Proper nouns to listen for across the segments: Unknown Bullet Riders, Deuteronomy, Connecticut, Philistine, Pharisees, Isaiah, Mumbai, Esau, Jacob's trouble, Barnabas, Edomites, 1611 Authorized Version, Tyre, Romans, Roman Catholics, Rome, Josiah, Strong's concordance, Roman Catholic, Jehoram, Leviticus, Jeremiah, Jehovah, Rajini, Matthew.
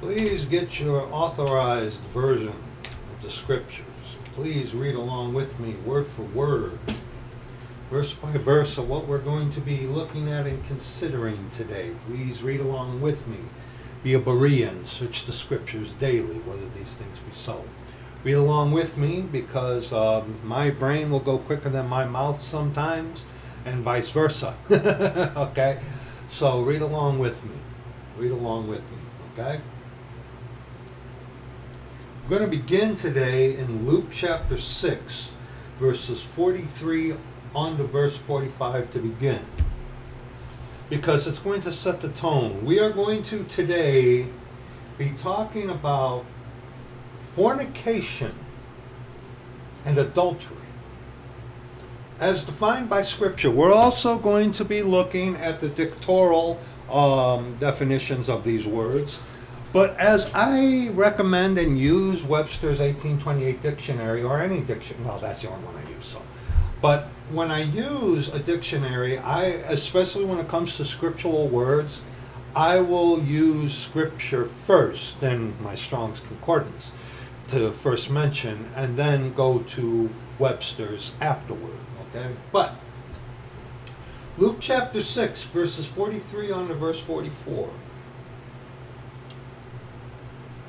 Please get your authorized version of the scriptures. Please read along with me, word for word, verse by verse, of what we're going to be looking at and considering today. Please read along with me. Be a Berean. Search the scriptures daily, whether these things be so. Read along with me, because my brain will go quicker than my mouth sometimes, and vice versa. Okay? So read along with me. Read along with me. Okay? We're going to begin today in Luke chapter 6, verses 43 on to verse 45 to begin, because it's going to set the tone. We are going to today be talking about fornication and adultery as defined by Scripture. We're also going to be looking at the dictatorial definitions of these words. But as I recommend and use Webster's 1828 dictionary, or any dictionary, well, that's the only one I use, so. But when I use a dictionary, especially when it comes to scriptural words, I will use Scripture first, then my Strong's concordance to first mention, and then go to Webster's afterward, okay? But Luke chapter 6, verses 43 on to verse 44.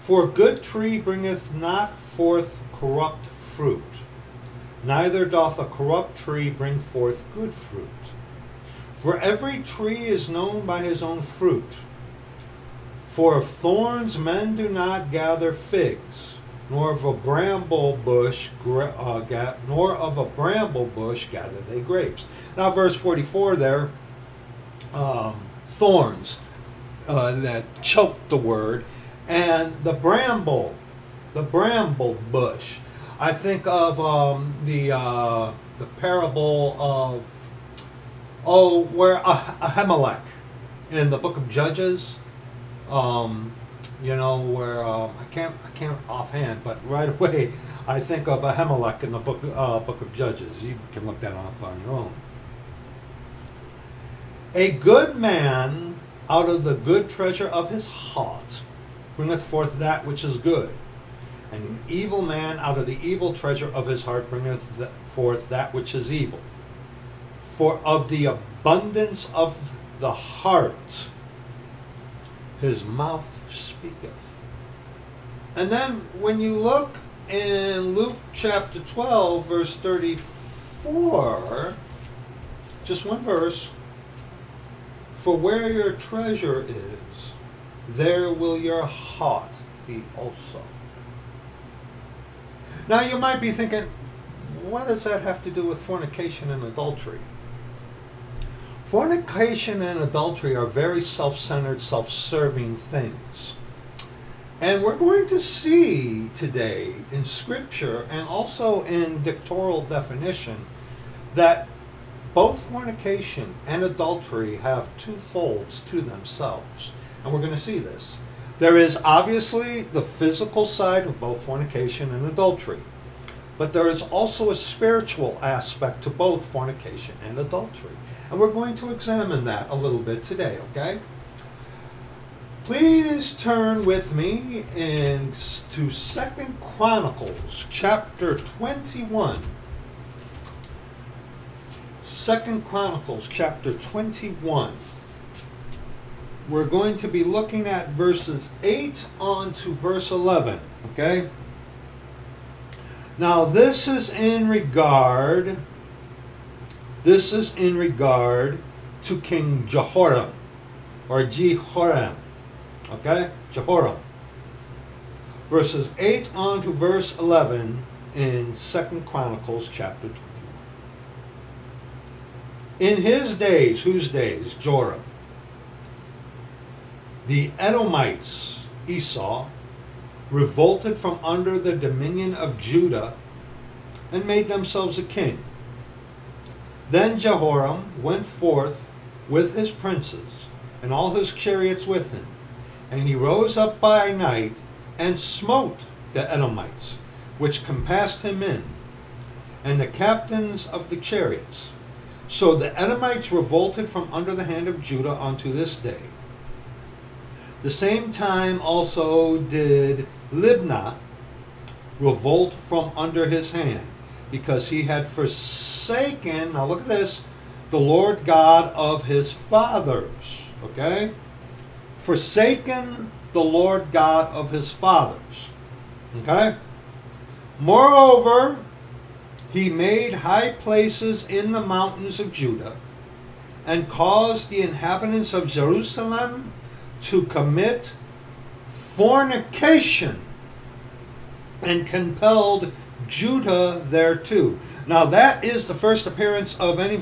For a good tree bringeth not forth corrupt fruit, neither doth a corrupt tree bring forth good fruit. For every tree is known by his own fruit. For of thorns men do not gather figs, nor of a bramble bush gather they grapes. Now verse 44 there, thorns that choke the word, and the bramble bush. I think of the parable of where Ahimelech in the book of Judges, you know, where I can't offhand, but right away I think of Ahimelech in the book of Judges. You can look that up on your own. A good man out of the good treasure of his heart bringeth forth that which is good, and an evil man out of the evil treasure of his heart bringeth forth that which is evil. For of the abundance of the heart his mouth speaketh. And then when you look in Luke chapter 12, verse 34, just one verse, for where your treasure is, there will your heart be also. Now you might be thinking, what does that have to do with fornication and adultery? Fornication and adultery are very self-centered, self-serving things. And we're going to see today in Scripture and also in dictatorial definition that both fornication and adultery have two folds to themselves. And we're going to see this. There is obviously the physical side of both fornication and adultery, but there is also a spiritual aspect to both fornication and adultery. And we're going to examine that a little bit today, okay? Please turn with me to 2 Chronicles chapter 21. 2 Chronicles chapter 21. We're going to be looking at verses 8 on to verse 11, okay? Now this is in regard to King Jehoram, or Jehoram, okay? Jehoram. Verses 8 on to verse 11 in 2 Chronicles chapter 21. In his days, whose days? Joram. The Edomites, Esau, revolted from under the dominion of Judah and made themselves a king. Then Jehoram went forth with his princes and all his chariots with him, and he rose up by night and smote the Edomites, which compassed him in, and the captains of the chariots. So the Edomites revolted from under the hand of Judah unto this day. The same time also did Libnah revolt from under his hand, because he had forsaken, now look at this, the Lord God of his fathers. Okay? Forsaken the Lord God of his fathers. Okay? Moreover, he made high places in the mountains of Judah, and caused the inhabitants of Jerusalem to commit fornication, and compelled Judah thereto. Now that is the first appearance of any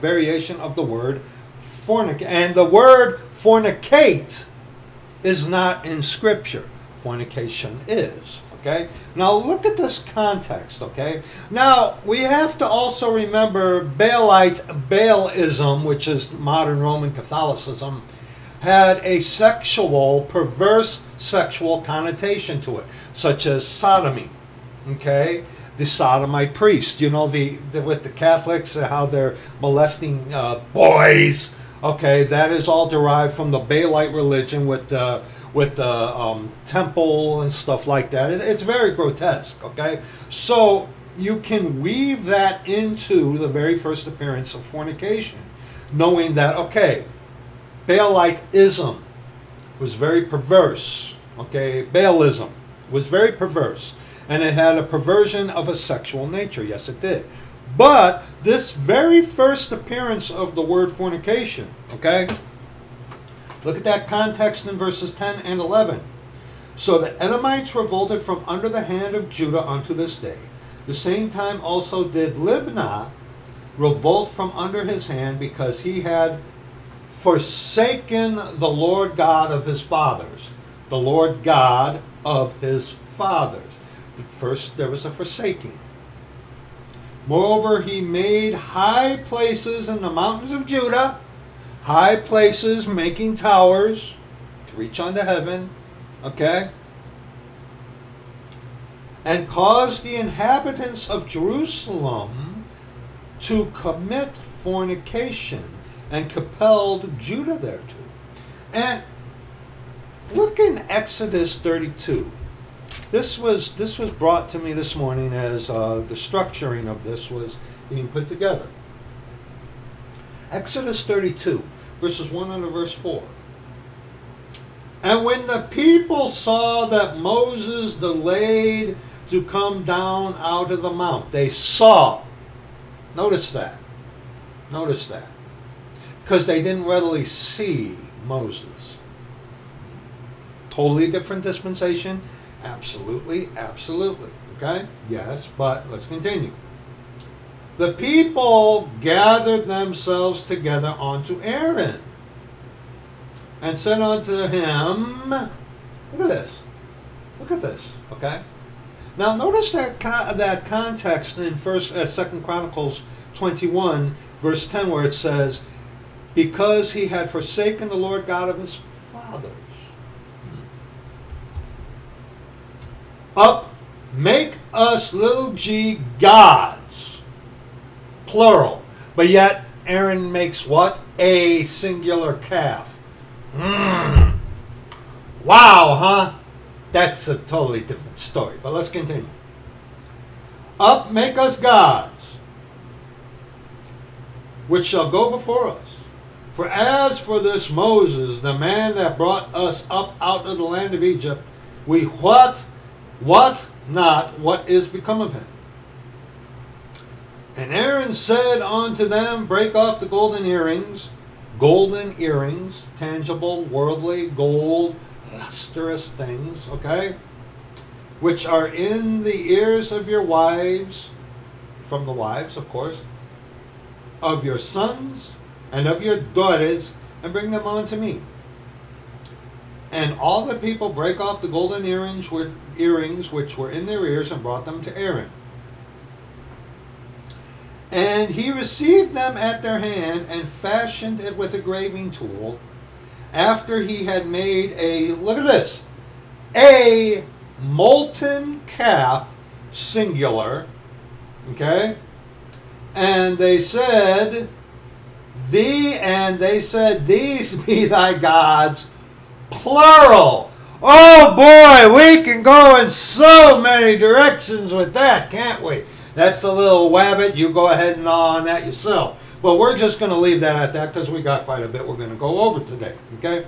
variation of the word fornicate. And the word fornicate is not in Scripture. Fornication is. Okay? Now look at this context, okay? Now we have to also remember Baalite, Baalism, which is modern Roman Catholicism, had a sexual, perverse sexual connotation to it, such as sodomy, okay? The sodomite priest, you know, with the Catholics, how they're molesting boys, okay? That is all derived from the Baalite religion with the temple and stuff like that. It's very grotesque, okay? So you can weave that into the very first appearance of fornication, knowing that, okay, Baalitism was very perverse, okay? Baalism was very perverse, and it had a perversion of a sexual nature. Yes, it did. But this very first appearance of the word fornication, okay? Look at that context in verses 10 and 11. So the Edomites revolted from under the hand of Judah unto this day. The same time also did Libnah revolt from under his hand, because he had forsaken the Lord God of his fathers. The Lord God of his fathers. First, there was a forsaking. Moreover, he made high places in the mountains of Judah, high places, making towers to reach unto heaven, okay? And caused the inhabitants of Jerusalem to commit fornication, and compelled Judah thereto. And look in Exodus 32. This was brought to me this morning as the structuring of this was being put together. Exodus 32, verses 1 unto verse 4. And when the people saw that Moses delayed to come down out of the mount, they saw. Notice that. Notice that. Because they didn't readily see Moses. Totally different dispensation. Absolutely, absolutely. Okay? Yes, but let's continue. The people gathered themselves together unto Aaron, and said unto him, look at this. Look at this, okay? Now notice that context in Second Chronicles 21, verse 10, where it says, because he had forsaken the Lord God of his fathers. Up, make us little g gods. Plural, but yet Aaron makes what? A singular calf. Wow, huh? That's a totally different story, but let's continue. Up, make us gods, which shall go before us. For as for this Moses, the man that brought us up out of the land of Egypt, we what is become of him? And Aaron said unto them, break off the golden earrings, tangible, worldly, gold, lustrous things, okay, which are in the ears of your wives, from the wives, of course, of your sons and of your daughters, and bring them unto me. And all the people break off the golden earrings which were in their ears, and brought them to Aaron. And he received them at their hand, and fashioned it with a graving tool, after he had made a, look at this, a molten calf, singular, okay? And they said, thee, and they said, these be thy gods, plural. Oh boy, we can go in so many directions with that, can't we? That's a little wabbit. You go ahead and gnaw on that yourself. But we're just going to leave that at that because we got quite a bit we're going to go over today. Okay?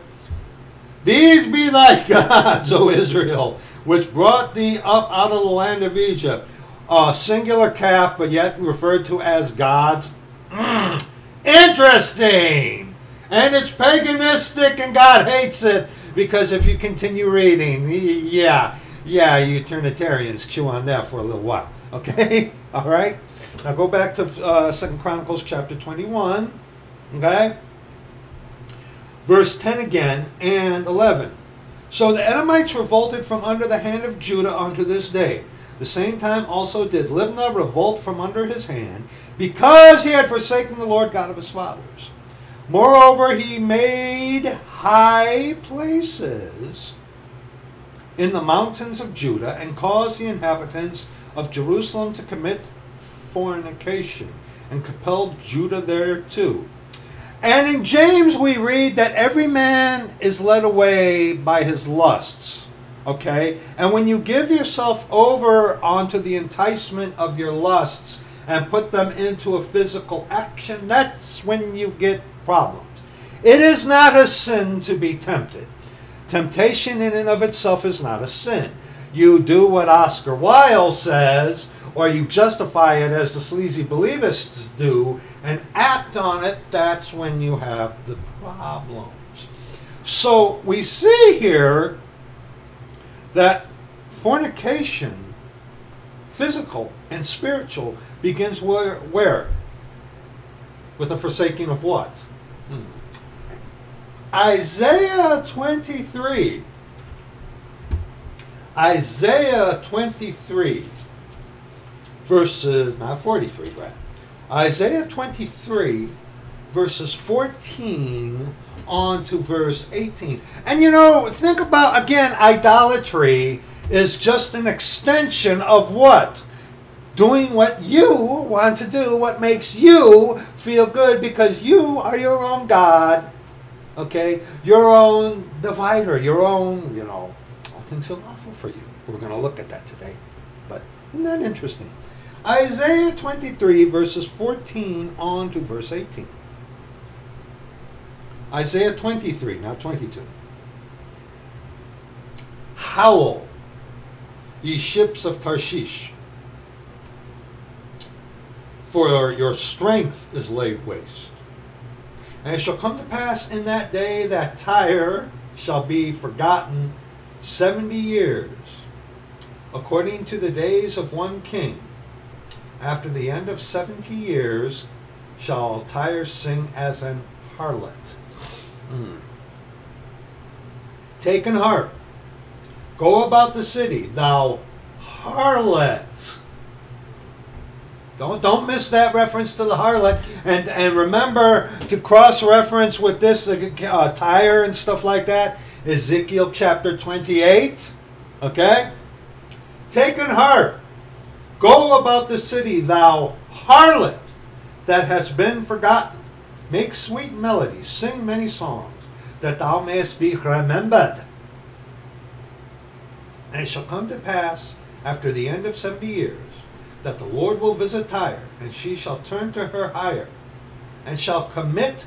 These be thy gods, O Israel, which brought thee up out of the land of Egypt. A singular calf, but yet referred to as gods. Interesting! And it's paganistic and God hates it, because if you continue reading, yeah, Unitarians chew on that for a little while. Okay? All right? Now go back to 2 Chronicles chapter 21. Okay? Verse 10 again and 11. So the Edomites revolted from under the hand of Judah unto this day. The same time also did Libnah revolt from under his hand, because he had forsaken the Lord God of his fathers. Moreover, he made high places in the mountains of Judah, and caused the inhabitants of Jerusalem to commit fornication, and compelled Judah thereto. And in James we read that every man is led away by his lusts. Okay? And when you give yourself over onto the enticement of your lusts and put them into a physical action, that's when you get problems. It is not a sin to be tempted. Temptation in and of itself is not a sin. You do what Oscar Wilde says, or you justify it as the sleazy believists do, and act on it. That's when you have the problems. So we see here that fornication, physical and spiritual, begins where? With the forsaking of what? Isaiah 23. Isaiah 23. Verses, not 43, Brad. Isaiah 23, verses 14 on to verse 18. And you know, think about, again, idolatry is just an extension of what? Doing what you want to do, what makes you feel good, because you are your own God, okay? Your own divider, your own, you know, all things are lawful for you. We're going to look at that today, but isn't that interesting? Isaiah 23, verses 14 on to verse 18. Isaiah 23, not 22. Howl, ye ships of Tarshish, for your strength is laid waste. And it shall come to pass in that day that Tyre shall be forgotten 70 years, according to the days of one king. After the end of 70 years shall Tyre sing as an harlot. Take an harp, go about the city, thou harlot. Don't miss that reference to the harlot. And remember to cross-reference with this, Tyre and stuff like that. Ezekiel chapter 28. Okay? Take an harp, go about the city, thou harlot, that has been forgotten. Make sweet melodies, sing many songs, that thou mayest be remembered. And it shall come to pass, after the end of 70 years, that the Lord will visit Tyre, and she shall turn to her hire, and shall commit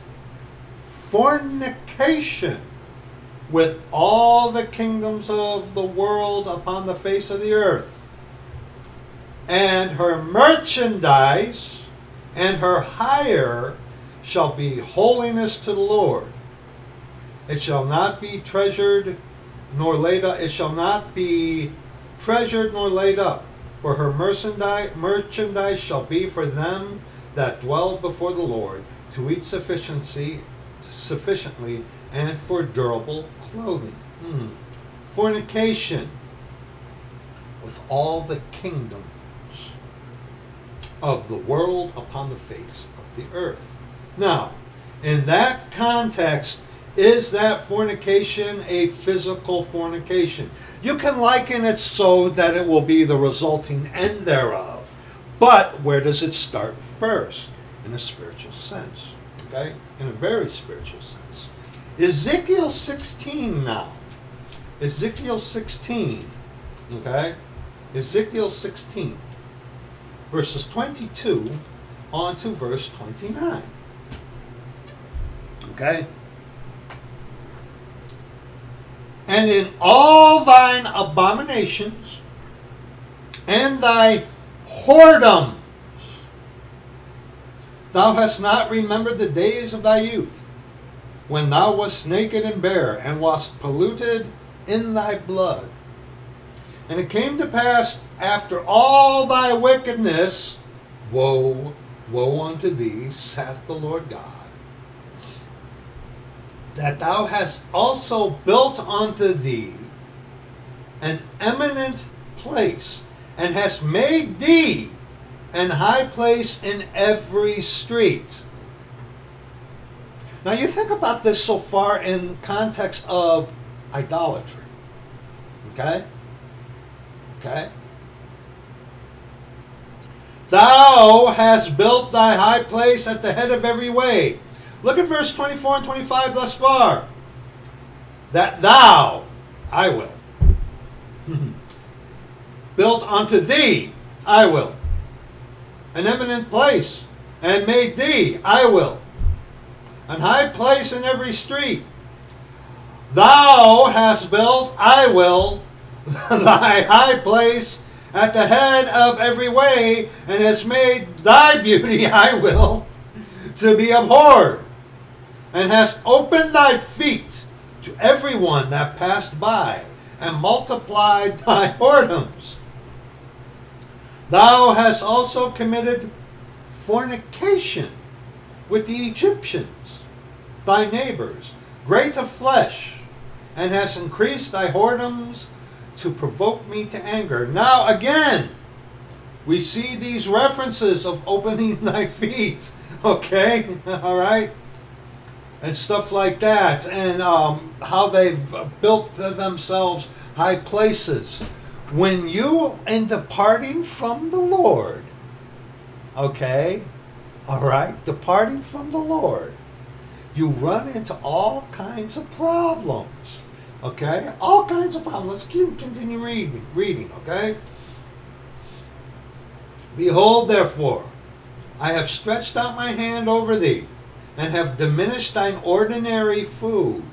fornication with all the kingdoms of the world upon the face of the earth. And her merchandise and her hire shall be holiness to the Lord. It shall not be treasured nor laid up. It shall not be treasured nor laid up. For her merchandise shall be for them that dwell before the Lord, to eat sufficiently, and for durable clothing. Fornication with all the kingdom of the world upon the face of the earth. Now, in that context, is that fornication a physical fornication? You can liken it so that it will be the resulting end thereof. But where does it start first? In a spiritual sense. okay, in a very spiritual sense. Ezekiel 16 now. Ezekiel 16, okay? Ezekiel 16, verses 22 on to verse 29, okay? And in all thine abominations and thy whoredoms, thou hast not remembered the days of thy youth, when thou wast naked and bare, and wast polluted in thy blood. And it came to pass, after all thy wickedness, woe, woe unto thee, saith the Lord God, that thou hast also built unto thee an eminent place, and hast made thee an high place in every street. Now you think about this so far in context of idolatry, okay? Okay? Thou hast built thy high place at the head of every way. Look at verse 24 and 25 thus far. That thou, I will, built unto thee, I will, an eminent place, and made thee, I will, an high place in every street. Thou hast built, I will, thy high place at the head of every way, and hast made thy beauty, I will, to be abhorred, and hast opened thy feet to everyone that passed by, and multiplied thy whoredoms. Thou hast also committed fornication with the Egyptians, thy neighbors, great of flesh, and hast increased thy whoredoms to provoke me to anger. Now again, we see these references of opening thy feet, okay, all right, and stuff like that, and how they've built themselves high places. When you, in departing from the Lord, okay, all right, departing from the Lord, you run into all kinds of problems, okay? All kinds of problems. Let's continue reading, okay? Behold, therefore, I have stretched out my hand over thee, and have diminished thine ordinary food,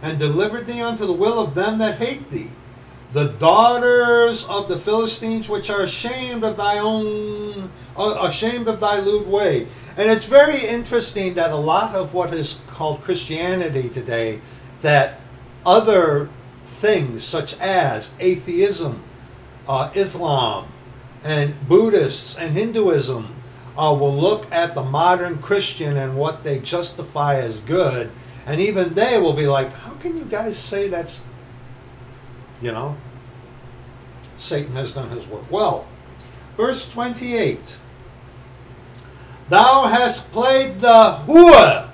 and delivered thee unto the will of them that hate thee, the daughters of the Philistines, which are ashamed of thy own, ashamed of thy lewd way. And it's very interesting that a lot of what is called Christianity today, that other things such as atheism, Islam, and Buddhists and Hinduism will look at the modern Christian and what they justify as good, and even they will be like, how can you guys say that's, you know, Satan has done his work. Well, verse 28. Thou hast played the whore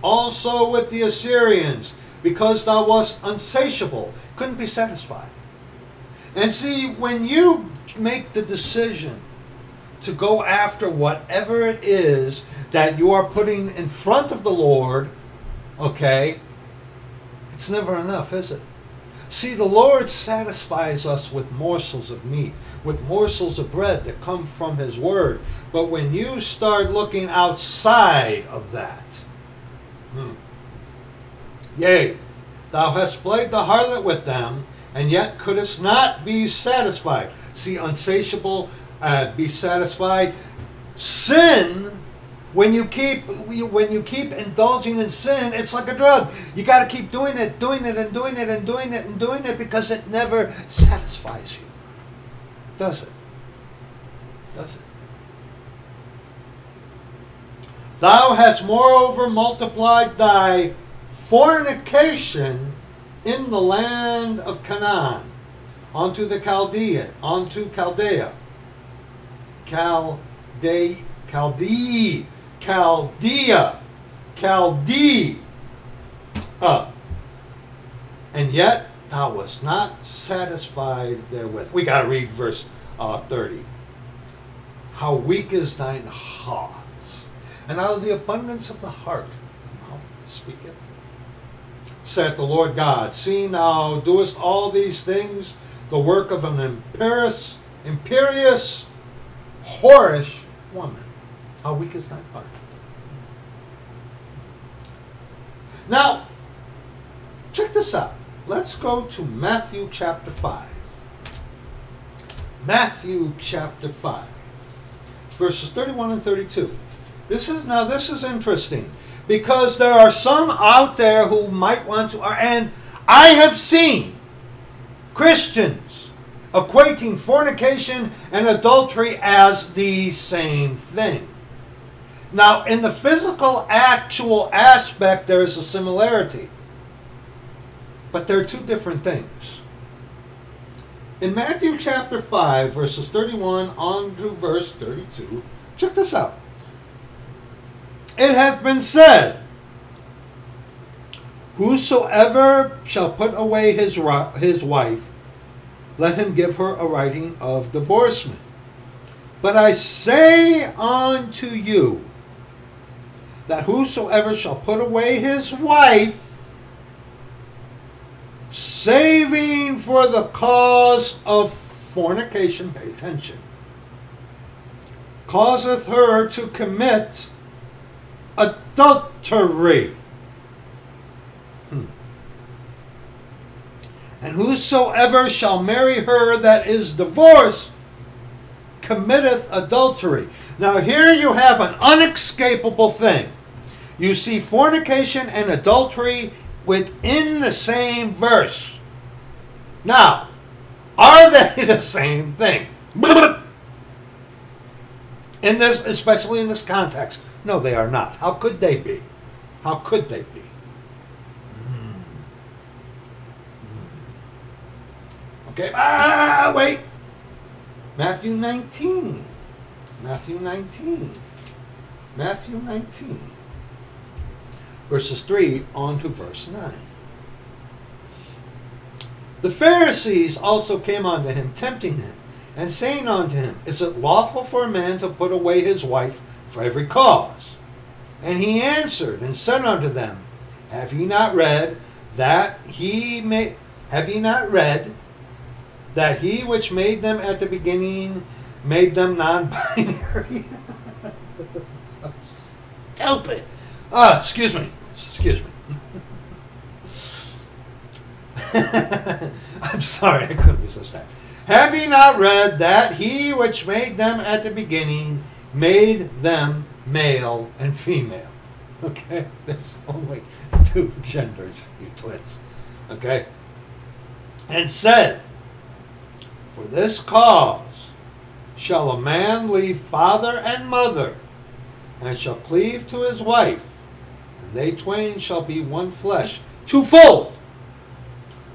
also with the Assyrians, because thou wast unsatiable, couldn't be satisfied. And see, when you make the decision to go after whatever it is that you are putting in front of the Lord, okay, it's never enough, is it? See, the Lord satisfies us with morsels of meat, with morsels of bread that come from His Word. But when you start looking outside of that, yea, thou hast played the harlot with them, and yet couldst not be satisfied. See, unsatiable, be satisfied. Sin, when you keep indulging in sin, it's like a drug. You got to keep doing it, because it never satisfies you. Does it? Does it? Thou hast moreover multiplied thy fornication in the land of Canaan, unto the Chaldea, unto Chaldea, Chaldea. And yet thou wast not satisfied therewith. We got to read verse 30. How weak is thine heart, And out of the abundance of the heart the mouth speaketh. Saith the Lord God, see now doest all these things, the work of an imperious, whorish woman. How weak is thy heart? Now, check this out. Let's go to Matthew chapter 5. Matthew chapter 5, verses 31 and 32. This is interesting, because there are some out there who might want to, and I have seen Christians equating fornication and adultery as the same thing. Now, in the physical, actual aspect, there is a similarity, but they're two different things. In Matthew chapter 5, verses 31 on to verse 32, check this out. It hath been said, whosoever shall put away his wife, let him give her a writing of divorcement. But I say unto you, that whosoever shall put away his wife, saving for the cause of fornication, pay attention, causeth her to commit adultery. And whosoever shall marry her that is divorced committeth adultery. Now here you have an unescapable thing. You see fornication and adultery within the same verse. Now, are they the same thing? In this, especially in this context, no, they are not. How could they be? How could they be? Okay, wait. Matthew 19. Matthew 19. Matthew 19. Verses 3 on to verse 9. The Pharisees also came unto him, tempting him, and saying unto him, is it lawful for a man to put away his wife for every cause? And he answered and said unto them, have ye not read that he which made them at the beginning made them non-binary? Help it. Excuse me. I'm sorry, I couldn't resist that. Have ye not read that he which made them at the beginning made them male and female? Okay? There's only two genders, you twits. Okay? And said, for this cause shall a man leave father and mother, and shall cleave to his wife, and they twain shall be one flesh. Twofold.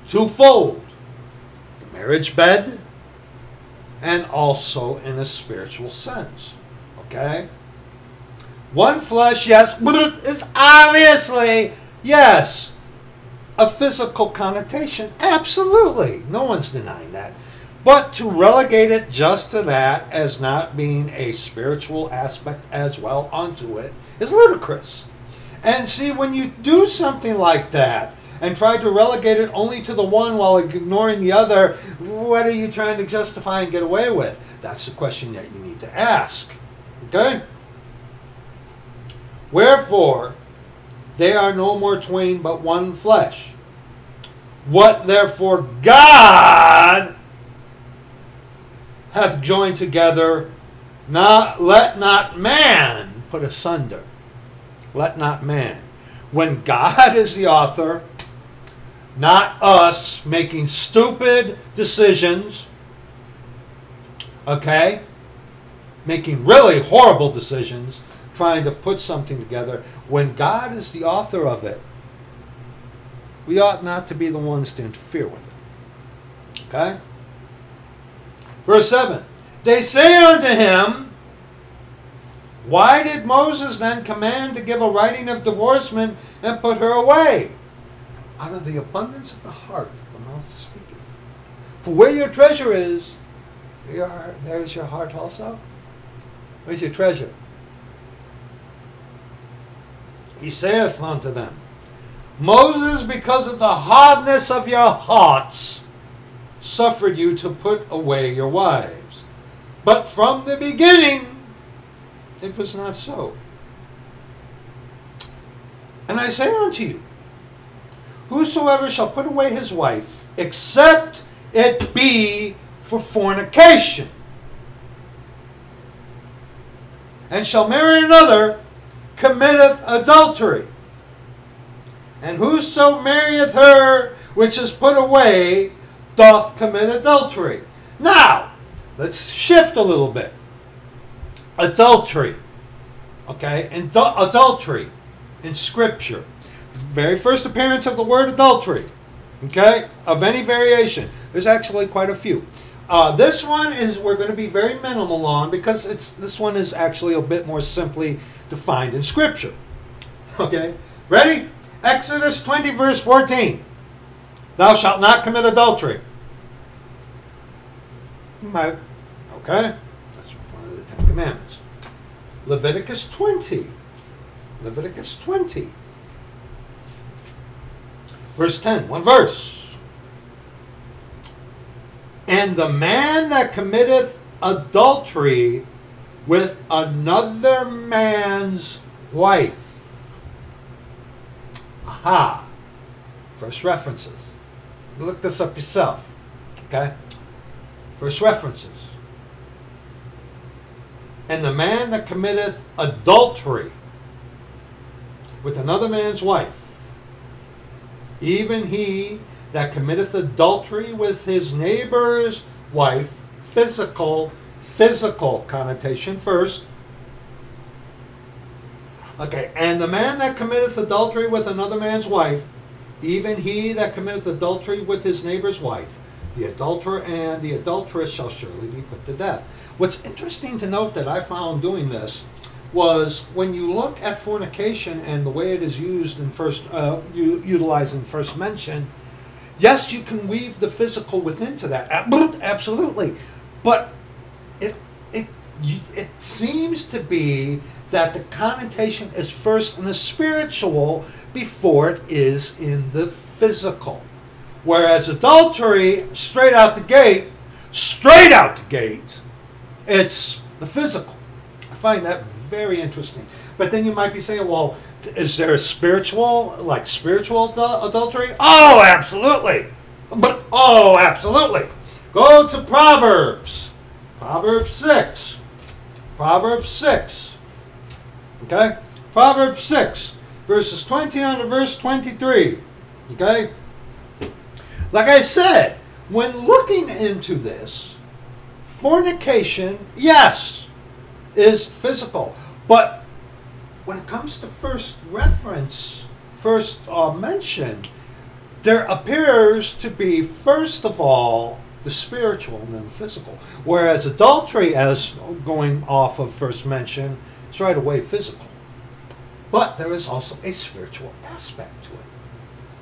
Twofold. The marriage bed, and also in a spiritual sense. Okay? One flesh, yes, but it's obviously, yes, a physical connotation. Absolutely. No one's denying that. But to relegate it just to that as not being a spiritual aspect as well onto it is ludicrous. And see, when you do something like that and try to relegate it only to the one while ignoring the other, what are you trying to justify and get away with? That's the question that you need to ask. Okay? Wherefore, they are no more twain but one flesh. What therefore God hath joined together, let not man put asunder. Let not man. When God is the author, not us making stupid decisions, okay? Making really horrible decisions, trying to put something together. When God is the author of it, we ought not to be the ones to interfere with it. Okay? Verse 7, they say unto him, why did Moses then command to give a writing of divorcement and put her away? Out of the abundance of the heart, the mouth speaketh. For where your treasure is, there is your heart also. Where's your treasure? He saith unto them, Moses, because of the hardness of your hearts, suffered you to put away your wives. But from the beginning, it was not so. And I say unto you, whosoever shall put away his wife, except it be for fornication, and shall marry another, committeth adultery. And whoso marrieth her which is put away, doth commit adultery. Now, let's shift a little bit. Adultery. Okay, and adultery in Scripture. Very first appearance of the word adultery. Okay, of any variation. There's actually quite a few. This one is, we're going to be very minimal on, because it's, this one is actually a bit more simply defined in Scripture. Okay, ready? Exodus 20, verse 14. Thou shalt not commit adultery. Okay, that's one of the 10 commandments. Leviticus 20. Leviticus 20. Verse 10, one verse. And the man that committeth adultery with another man's wife. Aha. First references. Look this up yourself. Okay? First references. And the man that committeth adultery with another man's wife, even he that committeth adultery with his neighbor's wife, physical connotation first. Okay, and the man that committeth adultery with another man's wife, even he that committeth adultery with his neighbor's wife, the adulterer and the adulteress shall surely be put to death. What's interesting to note that I found doing this was when you look at fornication and the way it is used in utilized in first mention. Yes, you can weave the physical within to that, absolutely, but it seems to be that the connotation is first in the spiritual before it is in the physical, whereas adultery, straight out the gate, it's the physical. I find that very interesting. But then you might be saying, well, is there a spiritual, like spiritual adultery? Oh, absolutely. But, oh, absolutely. Go to Proverbs. Proverbs 6. Proverbs 6. Okay? Proverbs 6, verses 20 on to verse 23. Okay? Like I said, when looking into this, fornication, yes, is physical. But when it comes to first reference, first mention, there appears to be, first of all, the spiritual and then the physical. Whereas adultery, as going off of first mention, is right away physical. But there is also a spiritual aspect to it.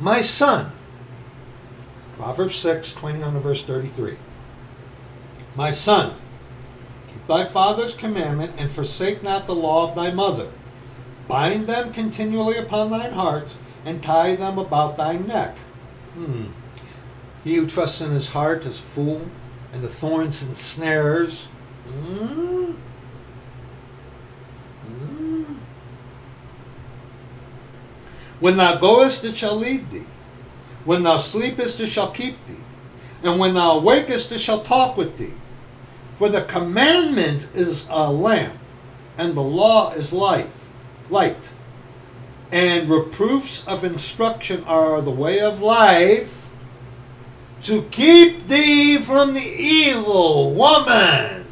My son, Proverbs 6, 20 on to verse 33. My son, thy father's commandment, and forsake not the law of thy mother. Bind them continually upon thine heart, and tie them about thy neck. He who trusts in his heart is a fool, and the thorns ensnares. When thou goest, it shall lead thee. When thou sleepest, it shall keep thee. And when thou awakest, it shall talk with thee. For the commandment is a lamp, and the law is light. And reproofs of instruction are the way of life, to keep thee from the evil woman.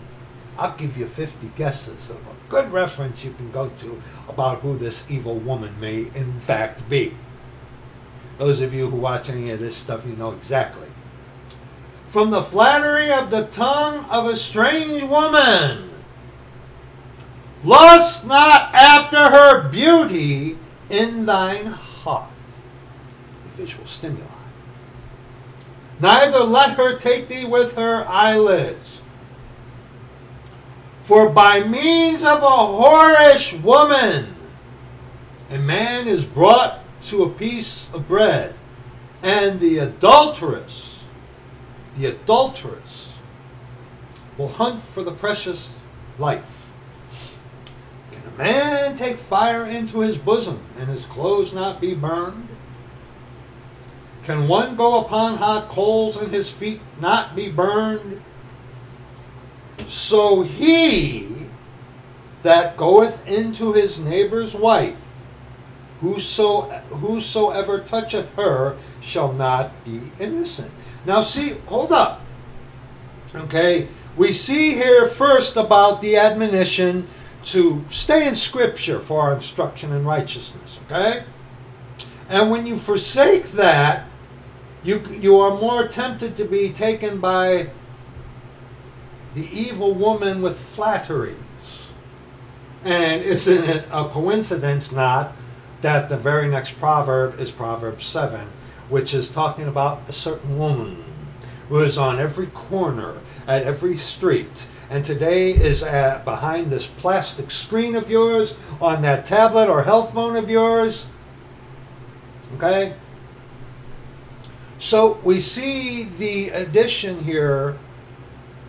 I'll give you 50 guesses of a good reference you can go to about who this evil woman may in fact be. Those of you who watch any of this stuff, you know exactly. From the flattery of the tongue of a strange woman. Lust not after her beauty in thine heart. The visual stimuli. Neither let her take thee with her eyelids. For by means of a whorish woman a man is brought to a piece of bread, and the adulteress will hunt for the precious life. Can a man take fire into his bosom, and his clothes not be burned? Can one go upon hot coals, and his feet not be burned? So he that goeth into his neighbor's wife, whosoever toucheth her shall not be innocent. Now see, hold up. Okay, we see here first about the admonition to stay in Scripture for our instruction in righteousness. Okay? And when you forsake that, you are more tempted to be taken by the evil woman with flatteries. And isn't it a coincidence not that the very next proverb is Proverb 7, which is talking about a certain woman who is on every corner, at every street, and today is behind this plastic screen of yours, on that tablet or health phone of yours. Okay? So we see the addition here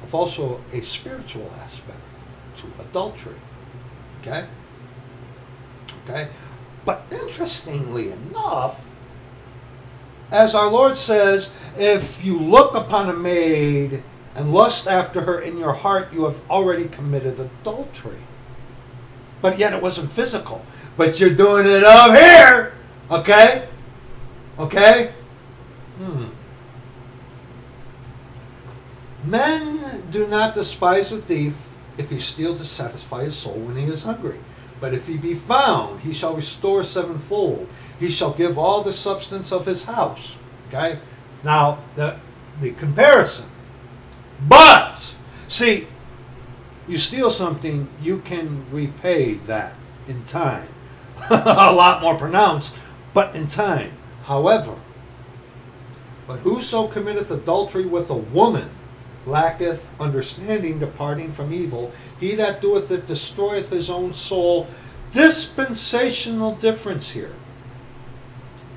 of also a spiritual aspect to adultery. Okay? Okay? But interestingly enough, as our Lord says, if you look upon a maid and lust after her in your heart, you have already committed adultery. But yet it wasn't physical. But you're doing it up here. Okay? Okay? Men do not despise a thief if he steal to satisfy his soul when he is hungry. But if he be found, he shall restore sevenfold. He shall give all the substance of his house. Okay? Now, the comparison. But, see, you steal something, you can repay that in time. A lot more pronounced, but in time. However, but whoso committeth adultery with a woman lacketh understanding, departing from evil. He that doeth it destroyeth his own soul. Dispensational difference here.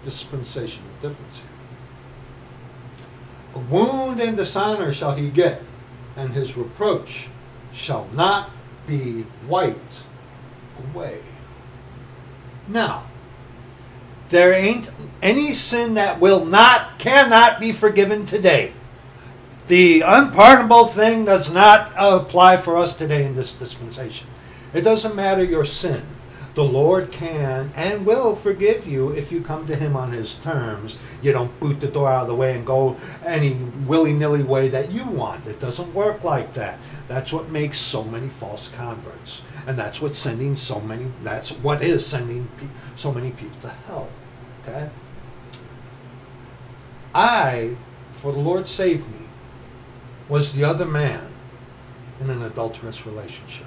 Dispensational difference here. A wound and dishonor shall he get, and his reproach shall not be wiped away. Now, there ain't any sin that cannot be forgiven today. The unpardonable thing does not apply for us today in this dispensation. It doesn't matter your sin. The Lord can and will forgive you if you come to Him on His terms. You don't boot the door out of the way and go any willy-nilly way that you want. It doesn't work like that. That's what makes so many false converts. And that's what is sending so many people to hell. Okay? I, for the Lord saved me, was the other man in an adulterous relationship.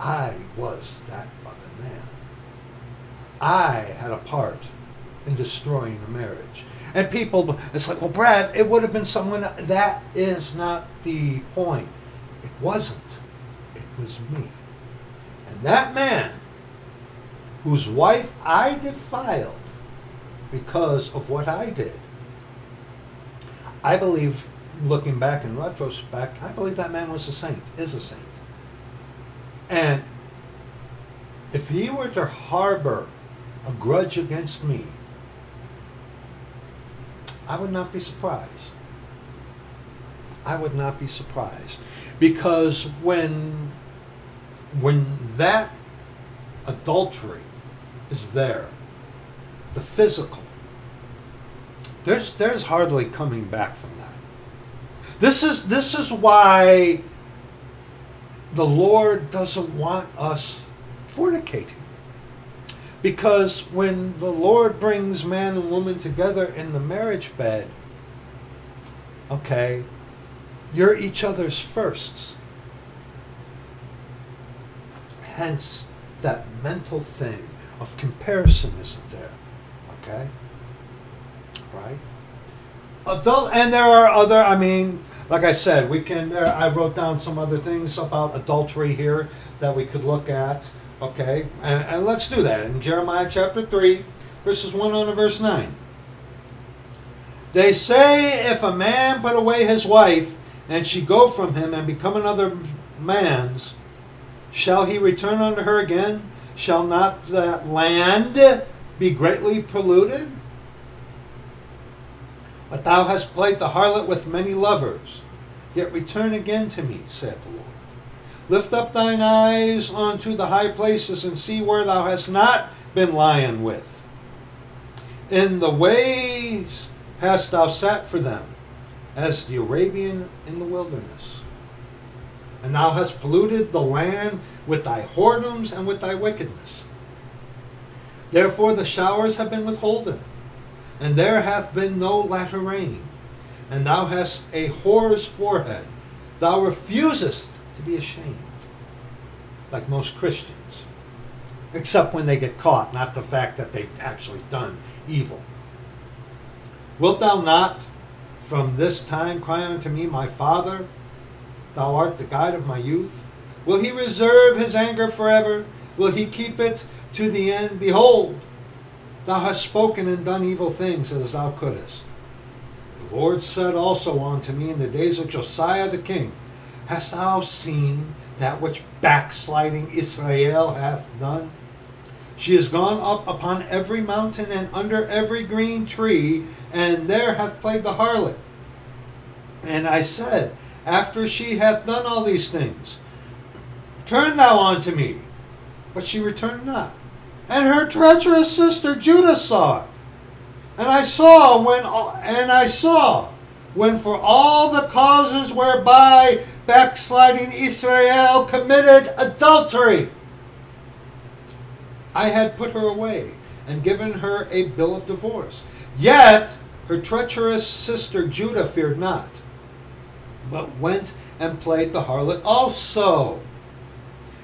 I was that other man. I had a part in destroying the marriage. And people, it's like, well, Brad, it would have been someone. That is not the point. It wasn't. It was me. And that man, whose wife I defiled because of what I did, I believe, looking back in retrospect, I believe that man was a saint, is a saint. And if he were to harbor a grudge against me, I would not be surprised. I would not be surprised. Because when that adultery is there, the physical, there's hardly coming back from that. This is why the Lord doesn't want us fornicating. Because when the Lord brings man and woman together in the marriage bed, okay, you're each other's firsts. Hence, that mental thing of comparison isn't there. Okay? Right? And there are other, I mean, like I said, I wrote down some other things about adultery here that we could look at. Okay, and let's do that in Jeremiah chapter 3, verses 1 on to verse 9. They say, if a man put away his wife, and she go from him and become another man's, shall he return unto her again? Shall not that land be greatly polluted? But thou hast played the harlot with many lovers, yet return again to me, saith the Lord. Lift up thine eyes unto the high places, and see where thou hast not been lying with. In the ways hast thou sat for them, as the Arabian in the wilderness. And thou hast polluted the land with thy whoredoms and with thy wickedness. Therefore the showers have been withholden, and there hath been no latter rain. And thou hast a whore's forehead. Thou refusest to be ashamed, like most Christians, except when they get caught, not the fact that they've actually done evil. Wilt thou not from this time cry unto me, my Father? Thou art the guide of my youth. Will he reserve his anger forever? Will he keep it to the end? Behold, thou hast spoken and done evil things as thou couldest. The Lord said also unto me in the days of Josiah the king, hast thou seen that which backsliding Israel hath done? She is gone up upon every mountain and under every green tree, and there hath played the harlot. And I said, after she hath done all these things, turn thou unto me. But she returned not. And her treacherous sister Judah saw it. And I saw when for all the causes whereby backsliding Israel committed adultery, I had put her away and given her a bill of divorce. Yet her treacherous sister Judah feared not, but went and played the harlot also.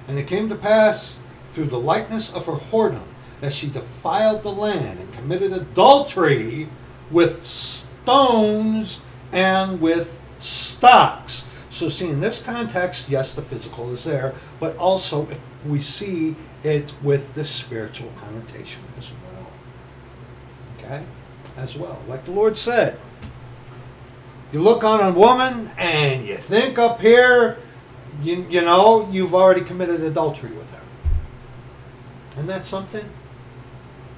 And it came to pass through the likeness of her whoredom that she defiled the land and committed adultery with stones and with stocks. So see, in this context, yes, the physical is there, but also we see it with the spiritual connotation as well. Okay? As well. Like the Lord said, you look on a woman and you think up here, you know, you've already committed adultery with her. Isn't that something?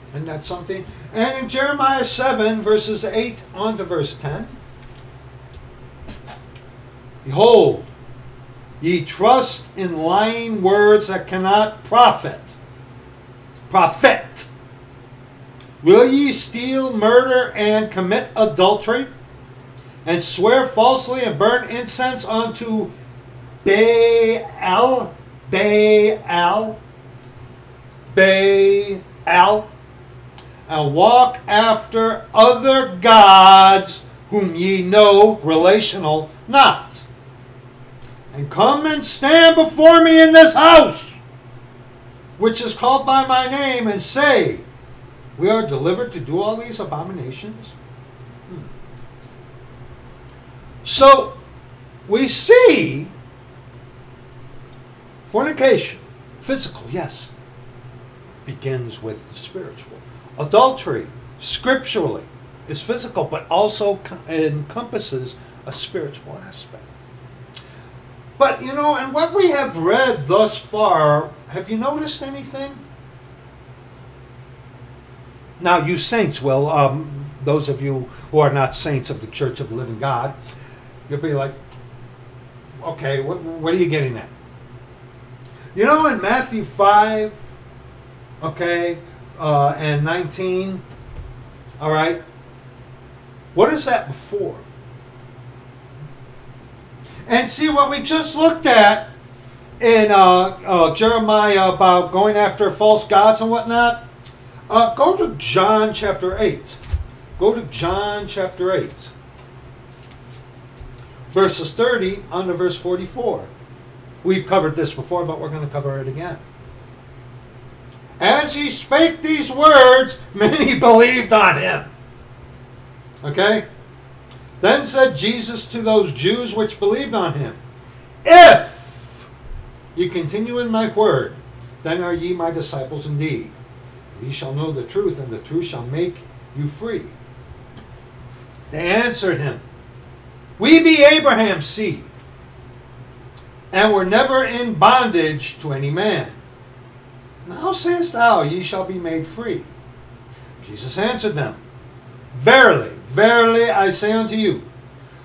Isn't that something? And in Jeremiah 7, verses 8 on to verse 10, behold, ye trust in lying words that cannot profit. Profit. Will ye steal, murder, and commit adultery, and swear falsely, and burn incense unto Baal? Baal? Baal? And walk after other gods whom ye know relational not, and come and stand before me in this house, which is called by my name, and say, we are delivered to do all these abominations? So, we see fornication, physical, yes, begins with the spiritual. Adultery, scripturally, is physical, but also encompasses a spiritual aspect. But, you know, and what we have read thus far, have you noticed anything? Now, you saints, well, those of you who are not saints of the Church of the Living God, you'll be like, okay, what are you getting at? You know, in Matthew 5, okay, and 19, all right, what is that before? And see what we just looked at in Jeremiah about going after false gods and whatnot. Go to John chapter 8. Go to John chapter 8. Verses 30 on to verse 44. We've covered this before, but we're going to cover it again. As he spake these words, many believed on him. Okay? Then said Jesus to those Jews which believed on him, if you continue in my word, Then are ye my disciples indeed. Ye shall know the truth, and the truth shall make you free. They answered him, we be Abraham's seed, and were never in bondage to any man. Now sayest thou, ye shall be made free. Jesus answered them, verily, verily, I say unto you,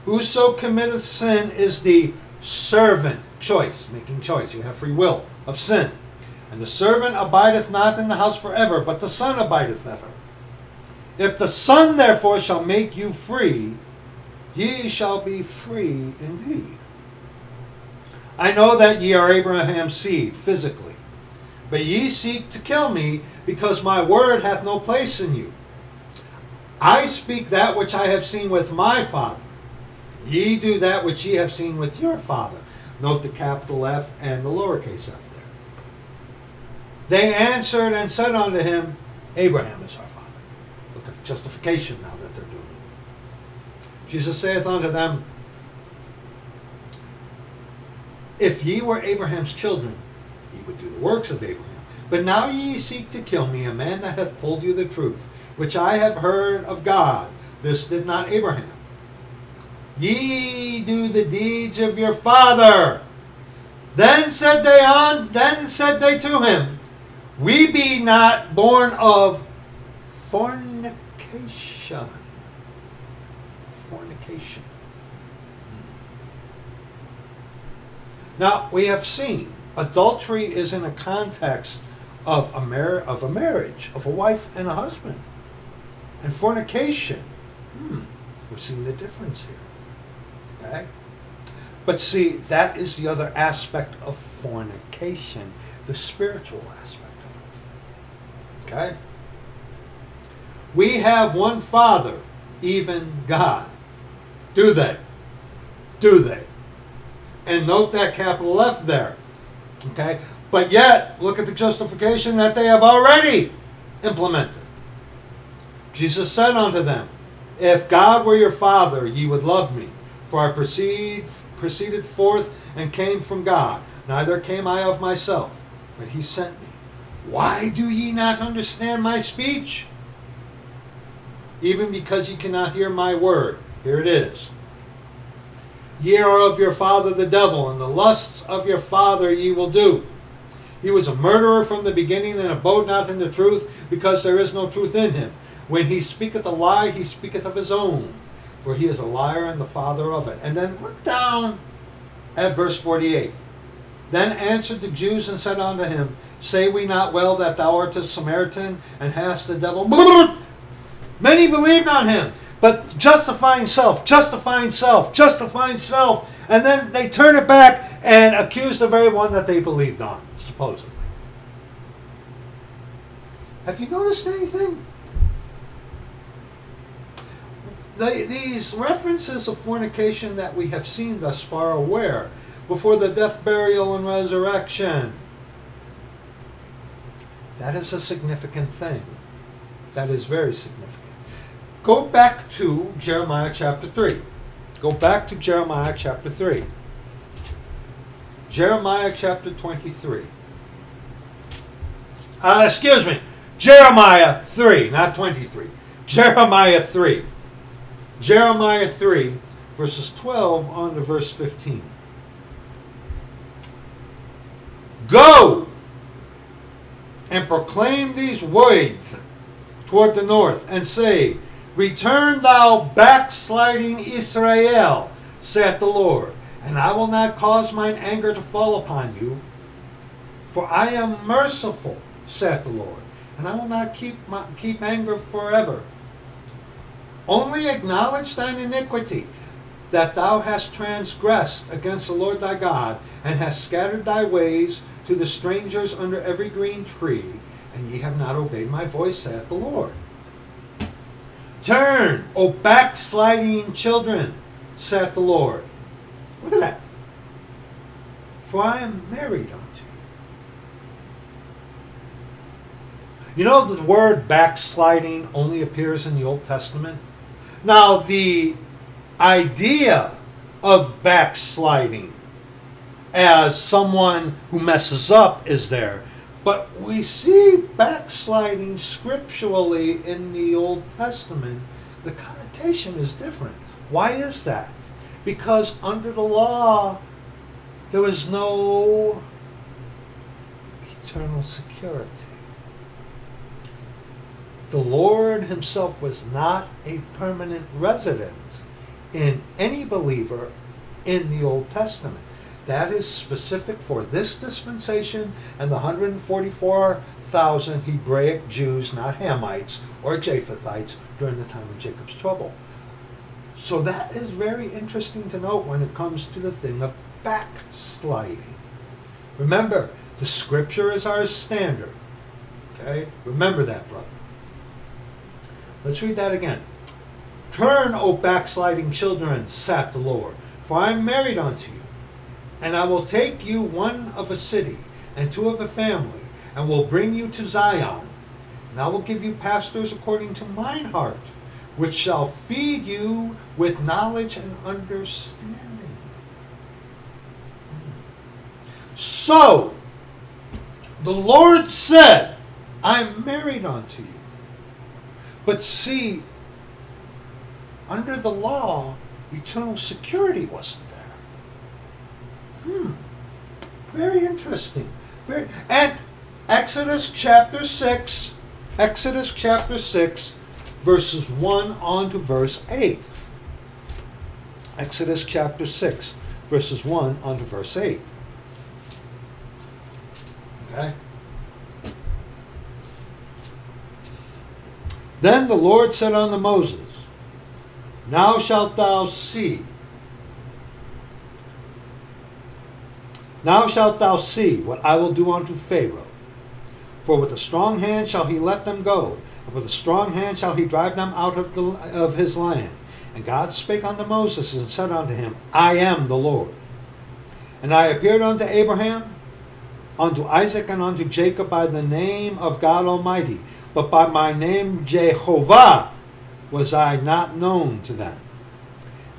whoso committeth sin is the servant, choice, making choice, you have free will, of sin. And the servant abideth not in the house forever, but the Son abideth ever. If the Son therefore shall make you free, ye shall be free indeed. I know that ye are Abraham's seed, physically, but ye seek to kill me, because my word hath no place in you. I speak that which I have seen with my Father. Ye do that which ye have seen with your father. Note the capital F and the lowercase f there. They answered and said unto him, Abraham is our father. Look at the justification now that they're doing. Jesus saith unto them, if ye were Abraham's children, ye would do the works of Abraham. But now ye seek to kill me, a man that hath told you the truth, which I have heard of God. This did not Abraham. Ye do the deeds of your father. Then said they to him, we be not born of fornication. Fornication. Now we have seen adultery is in a context of a marriage, of a wife and a husband. And fornication. We're seeing the difference here. Okay. But see, that is the other aspect of fornication, the spiritual aspect of it. Okay? We have one Father, even God. Do they? Do they? And note that capital F there. Okay? But yet, look at the justification that they have already implemented. Jesus said unto them, if God were your Father, ye would love me. For I proceeded forth and came from God. Neither came I of myself, but he sent me. Why do ye not understand my speech? Even because ye cannot hear my word. Here it is. Ye are of your father the devil, and the lusts of your father ye will do. He was a murderer from the beginning, and abode not in the truth, because there is no truth in him. When he speaketh a lie, he speaketh of his own. For he is a liar and the father of it. And then look down at verse 48. Then answered the Jews and said unto him, say we not well that thou art a Samaritan and hast the devil? Many believed on him, but justifying self, justifying self, justifying self. And then they turn it back and accuse the very one that they believed on, supposedly. Have you noticed anything? These references of fornication that we have seen thus far are where? Before the death, burial, and resurrection. That is a significant thing. That is very significant. Go back to Jeremiah chapter 3. Go back to Jeremiah chapter 3. Jeremiah chapter 23. Excuse me. Jeremiah 3, not 23. Jeremiah 3. Jeremiah 3, verses 12 on to verse 15. Go and proclaim these words toward the north, and say, return thou backsliding Israel, saith the Lord, and I will not cause mine anger to fall upon you, for I am merciful, saith the Lord, and I will not keep anger forever. Only acknowledge thine iniquity, that thou hast transgressed against the Lord thy God, and hast scattered thy ways to the strangers under every green tree, and ye have not obeyed my voice, saith the Lord. Turn, O backsliding children, saith the Lord. Look at that. For I am married unto you. You know the word backsliding only appears in the Old Testament? Now, the idea of backsliding as someone who messes up is there, But we see backsliding scripturally in the Old Testament. The connotation is different. Why is that? Because under the law, there was no eternal security. The Lord himself was not a permanent resident in any believer in the Old Testament. That is specific for this dispensation and the 144,000 Hebraic Jews, not Hamites or Japhethites, during the time of Jacob's trouble. So that is very interesting to note when it comes to the thing of backsliding. Remember, the scripture is our standard. Okay? Remember that, brother. Let's read that again. Turn, O backsliding children, saith the Lord, for I am married unto you, and I will take you one of a city, and two of a family, and will bring you to Zion. And I will give you pastors according to mine heart, which shall feed you with knowledge and understanding. So, the Lord said, I am married unto you. But see, under the law, eternal security wasn't there. Very interesting. And Exodus chapter 6, Exodus chapter 6, verses 1 on to verse 8. Exodus chapter 6, verses 1 on to verse 8. Okay? Then the Lord said unto Moses, Now shalt thou see. Now shalt thou see what I will do unto Pharaoh. For with a strong hand shall he let them go, and with a strong hand shall he drive them out of his land. And God spake unto Moses and said unto him, I am the Lord. And I appeared unto Abraham, unto Isaac, and unto Jacob by the name of God Almighty. But by my name Jehovah was I not known to them.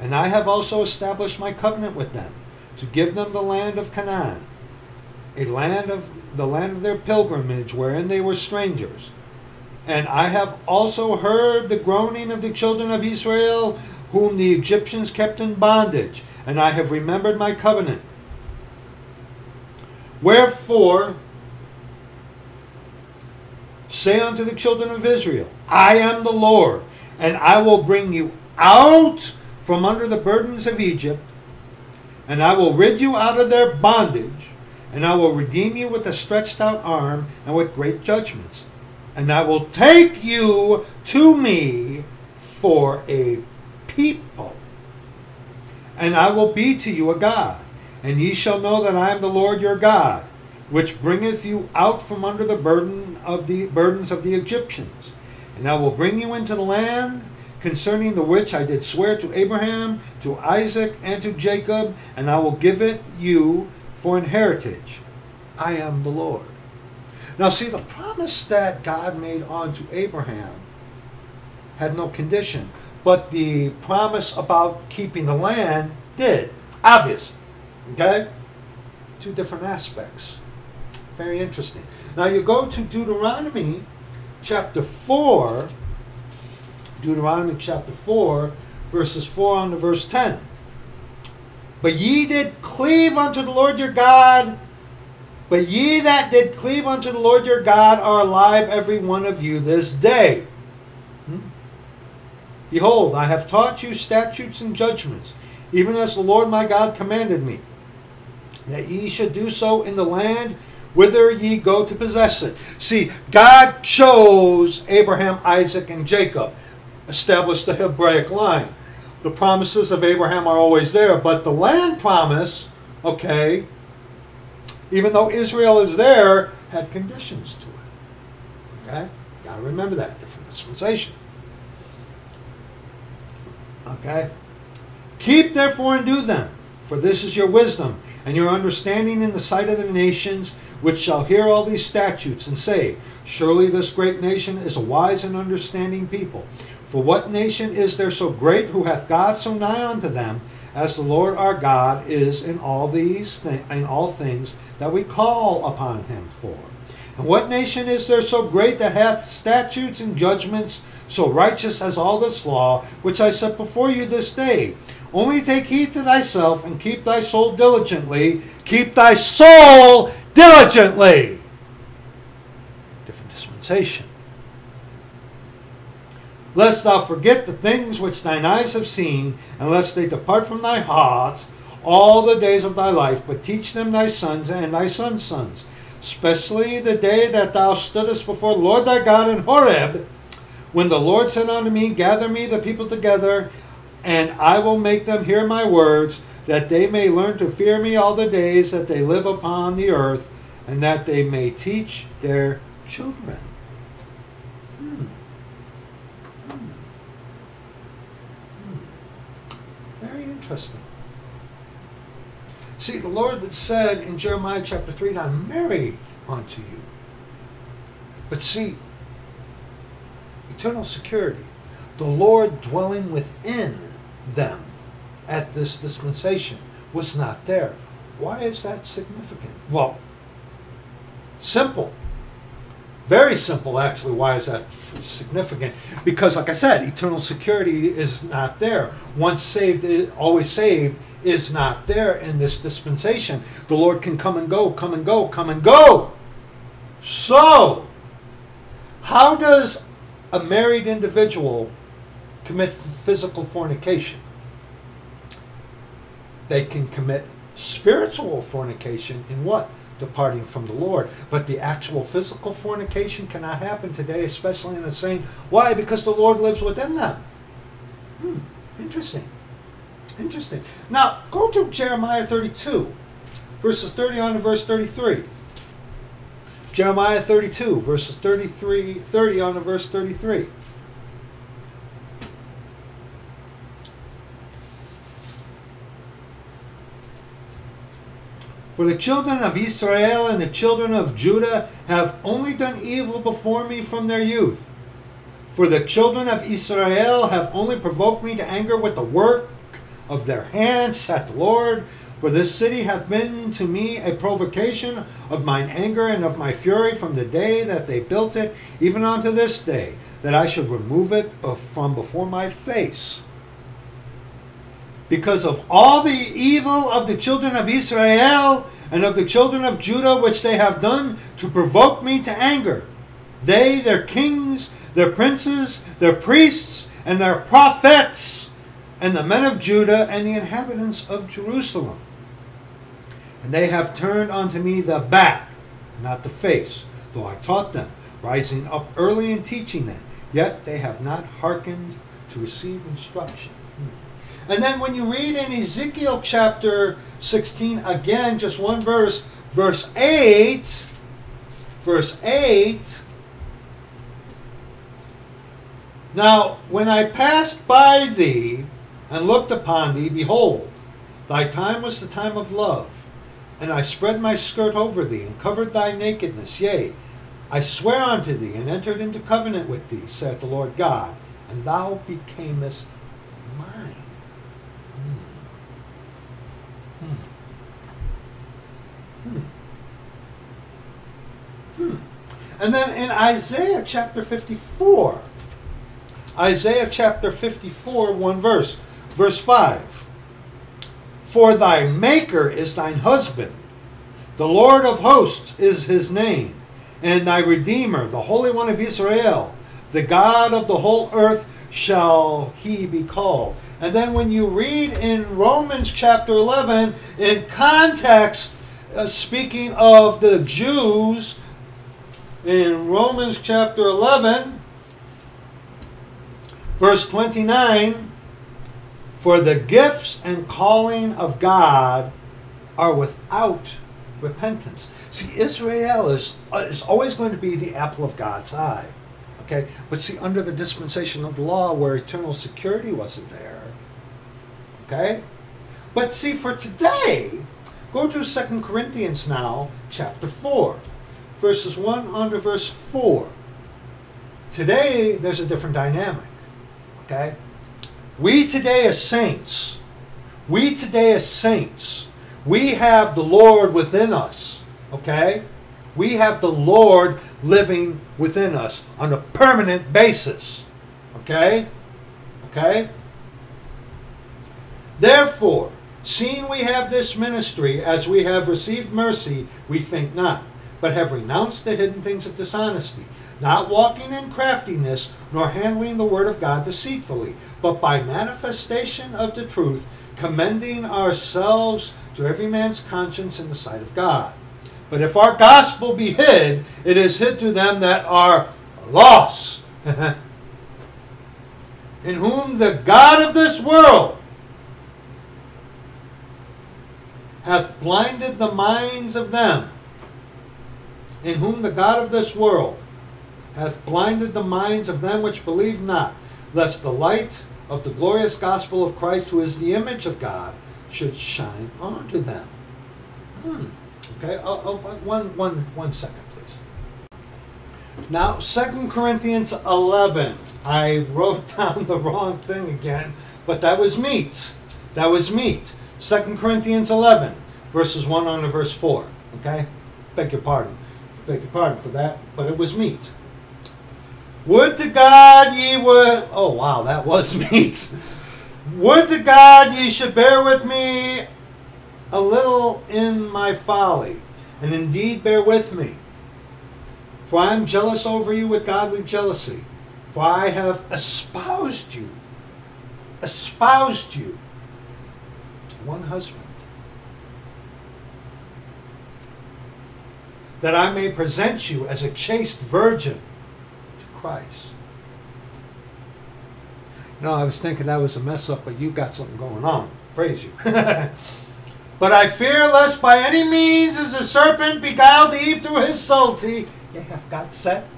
And I have also established my covenant with them, to give them the land of Canaan, the land of their pilgrimage, wherein they were strangers. And I have also heard the groaning of the children of Israel, whom the Egyptians kept in bondage, and I have remembered my covenant. Wherefore, say unto the children of Israel, I am the Lord, and I will bring you out from under the burdens of Egypt, and I will rid you out of their bondage, and I will redeem you with a stretched out arm and with great judgments. And I will take you to me for a people, and I will be to you a God. And ye shall know that I am the Lord your God, which bringeth you out from under the burdens of the Egyptians. And I will bring you into the land concerning the which I did swear to Abraham, to Isaac, and to Jacob, and I will give it you for an heritage. I am the Lord. Now see, the promise that God made unto Abraham had no condition, but the promise about keeping the land did, obviously. Okay? Two different aspects. Very interesting. Now you go to Deuteronomy chapter 4, Deuteronomy chapter 4, verses 4 on to verse 10. But ye did cleave unto the Lord your God, but ye that did cleave unto the Lord your God are alive every one of you this day. Behold, I have taught you statutes and judgments, even as the Lord my God commanded me, that ye should do so in the land whither ye go to possess it. See, God chose Abraham, Isaac, and Jacob, established the Hebraic line. The promises of Abraham are always there, but the land promise, okay, even though Israel is there, had conditions to it. Okay? Got to remember that, different dispensation. Okay? Keep therefore and do them, for this is your wisdom, and your understanding in the sight of the nations, which shall hear all these statutes, and say, Surely this great nation is a wise and understanding people. For what nation is there so great, who hath God so nigh unto them, as the Lord our God is in all things that we call upon him for? And what nation is there so great that hath statutes and judgments so righteous as all this law, which I set before you this day? Only take heed to thyself, and keep thy soul diligently. Keep thy soul diligently. Different dispensation. Lest thou forget the things which thine eyes have seen, and lest they depart from thy heart all the days of thy life, but teach them thy sons and thy sons' sons, especially the day that thou stoodest before the Lord thy God in Horeb, when the Lord said unto me, Gather me the people together, and I will make them hear my words, that they may learn to fear me all the days that they live upon the earth, and that they may teach their children. Very interesting. See, the Lord had said in Jeremiah chapter 3, I marry unto you. But see, eternal security, the Lord dwelling within them at this dispensation was not there. Why is that significant? Well, simple. Very simple, actually. Why is that significant? Because, like I said, eternal security is not there. Once saved, always saved is not there in this dispensation. The Lord can come and go, come and go, come and go. So, how does a married individual commit physical fornication? They can commit spiritual fornication in what? Departing from the Lord. But the actual physical fornication cannot happen today, especially in the saint. Why? Because the Lord lives within them. Interesting. Interesting. Now, go to Jeremiah 32, verses 30 on to verse 33. Jeremiah 32, verses 30 on to verse 33. For the children of Israel and the children of Judah have only done evil before me from their youth. For the children of Israel have only provoked me to anger with the work of their hands, saith the Lord. For this city hath been to me a provocation of mine anger and of my fury from the day that they built it, even unto this day, that I should remove it from before my face. Because of all the evil of the children of Israel and of the children of Judah which they have done to provoke me to anger. They, their kings, their princes, their priests, and their prophets, and the men of Judah and the inhabitants of Jerusalem. And they have turned unto me the back, not the face, though I taught them, rising up early and teaching them. Yet they have not hearkened to receive instruction. And then when you read in Ezekiel chapter 16, again, just one verse, verse 8, Now, when I passed by thee and looked upon thee, behold, thy time was the time of love, and I spread my skirt over thee and covered thy nakedness. Yea, I swear unto thee and entered into covenant with thee, saith the Lord God, and thou becamest mine. And then in Isaiah chapter 54, Isaiah chapter 54, one verse, verse 5. For thy maker is thine husband, the Lord of hosts is his name, and thy Redeemer, the Holy One of Israel, the God of the whole earth shall he be called. And then when you read in Romans chapter 11, in context, speaking of the Jews, in Romans chapter 11, verse 29, for the gifts and calling of God are without repentance. See, Israel is always going to be the apple of God's eye. Okay? But see, under the dispensation of the law where eternal security wasn't there. Okay? But see, for today, go to 2 Corinthians now, chapter 4, verses 1 under verse 4. Today, there's a different dynamic, okay? We today as saints, we have the Lord within us, okay? We have the Lord living within us on a permanent basis. Okay? Okay? Therefore, seeing we have this ministry, as we have received mercy, we think not, but have renounced the hidden things of dishonesty, not walking in craftiness, nor handling the word of God deceitfully, but by manifestation of the truth, commending ourselves to every man's conscience in the sight of God. But if our gospel be hid, it is hid to them that are lost, in whom the God of this world hath blinded the minds of them, in whom the God of this world hath blinded the minds of them which believe not, lest the light of the glorious gospel of Christ, who is the image of God, should shine onto them. Okay, one second, please. Now, 2 Corinthians 11. I wrote down the wrong thing again, but that was meat. That was meat. 2 Corinthians 11, verses 1 on to verse 4. Okay? Beg your pardon. Beg your pardon for that, but it was meat. Would to God ye would... Oh, wow, that was meat. Would to God ye should bear with me a little in my folly, and indeed bear with me. For I am jealous over you with godly jealousy. For I have espoused you to one husband, that I may present you as a chaste virgin to Christ. No, I was thinking that was a mess up, but you got something going on. Praise you. But I fear lest by any means as the serpent beguiled Eve through his subtlety, ye have got set.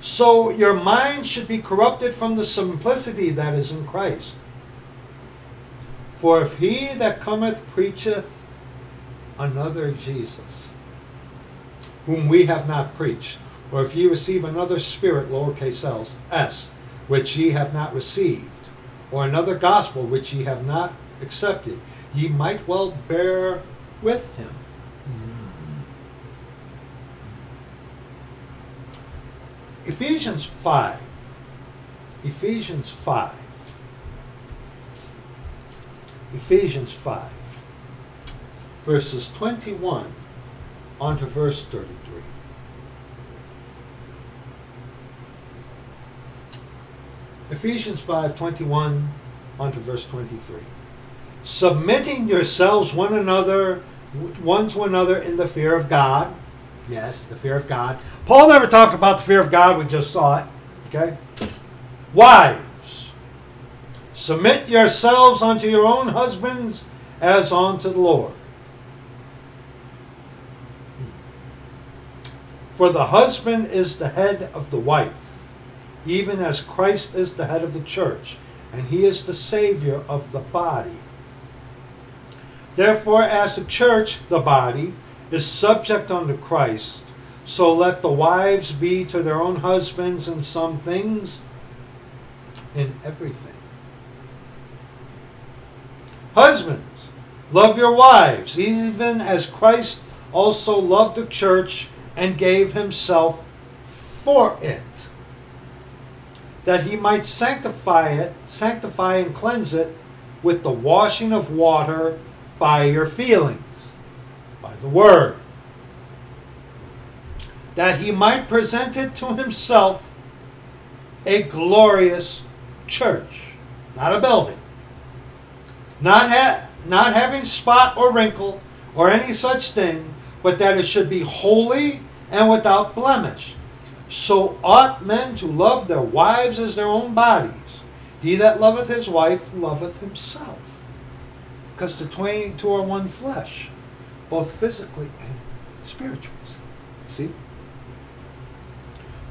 So your mind should be corrupted from the simplicity that is in Christ. For if he that cometh preacheth another Jesus, whom we have not preached, or if ye receive another spirit, lowercase s, which ye have not received, or another gospel which ye have not accepted, ye might well bear with him. Ephesians 5. Ephesians 5. Ephesians 5. Verses 21 on to verse 33. Ephesians 5, 21 on to verse 23. Submitting yourselves one to another in the fear of God. Yes, the fear of God. Paul never talked about the fear of God. We just saw it. Okay? Wives, submit yourselves unto your own husbands as unto the Lord. For the husband is the head of the wife, even as Christ is the head of the church, and he is the Savior of the body. Therefore, as the church, the body, is subject unto Christ, so let the wives be to their own husbands in some things, in everything. Husbands, love your wives, even as Christ also loved the church and gave himself for it, that he might sanctify and cleanse it with the washing of water by your feelings, by the word, that he might present it to himself a glorious church, not a building, not having spot or wrinkle or any such thing, but that it should be holy and without blemish. So ought men to love their wives as their own bodies. He that loveth his wife loveth himself, because the two are one flesh, both physically and spiritually. See?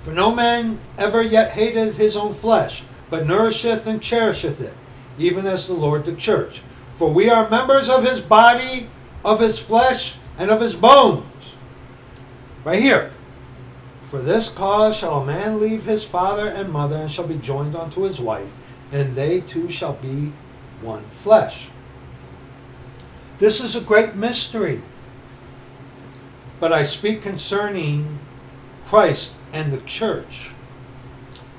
For no man ever yet hated his own flesh, but nourisheth and cherisheth it, even as the Lord the church. For we are members of his body, of his flesh, and of his bones. Right here. For this cause shall a man leave his father and mother, and shall be joined unto his wife, and they two shall be one flesh. This is a great mystery. but I speak concerning Christ and the church.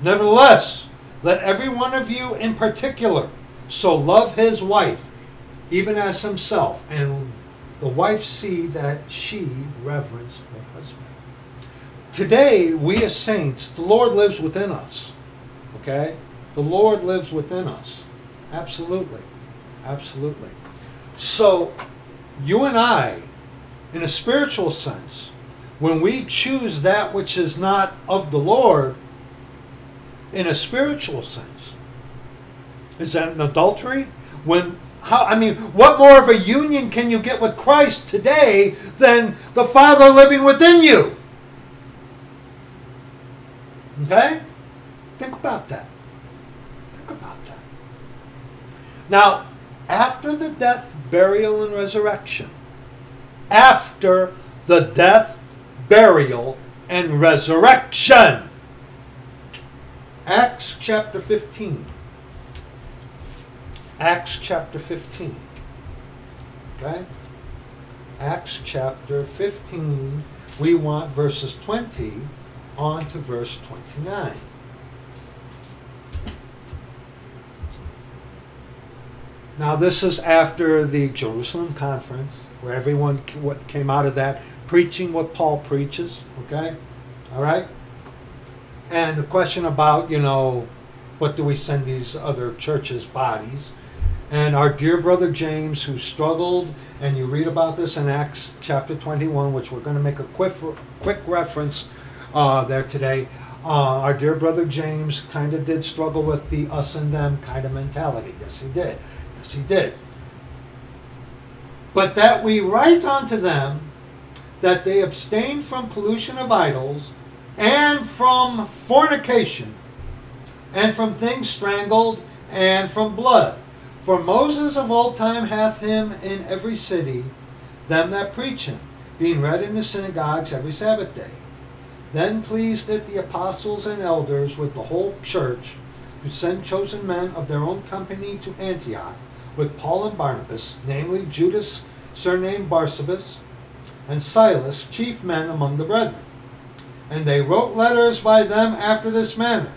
Nevertheless, let every one of you in particular so love his wife, even as himself, and the wife see that she reverence her husband. Today, we as saints, the Lord lives within us. Okay? The Lord lives within us. Absolutely. Absolutely. So, you and I, in a spiritual sense, when we choose that which is not of the Lord, in a spiritual sense, is that an adultery? What more of a union can you get with Christ today than the Father living within you? Okay? Think about that. Think about that. Now, after the death, burial, and resurrection, after the death, burial, and resurrection, Acts chapter 15. Acts chapter 15. Okay? Acts chapter 15. We want verses 20 on to verse 29. Now this is after the Jerusalem conference, where everyone came out of that preaching what Paul preaches. Okay? All right? And the question about, you know, what do we send these other churches' bodies? And our dear brother James, who struggled, and you read about this in Acts chapter 21, which we're going to make a quick reference there today. Our dear brother James kind of did struggle with the us and them kind of mentality. Yes, he did. Yes, he did. But that we write unto them that they abstain from pollution of idols and from fornication and from things strangled and from blood. For Moses of old time hath him in every city, them that preach him, being read in the synagogues every Sabbath day. Then pleased it the apostles and elders with the whole church to send chosen men of their own company to Antioch with Paul and Barnabas, namely Judas, surnamed Barsabas, and Silas, chief men among the brethren. And they wrote letters by them after this manner.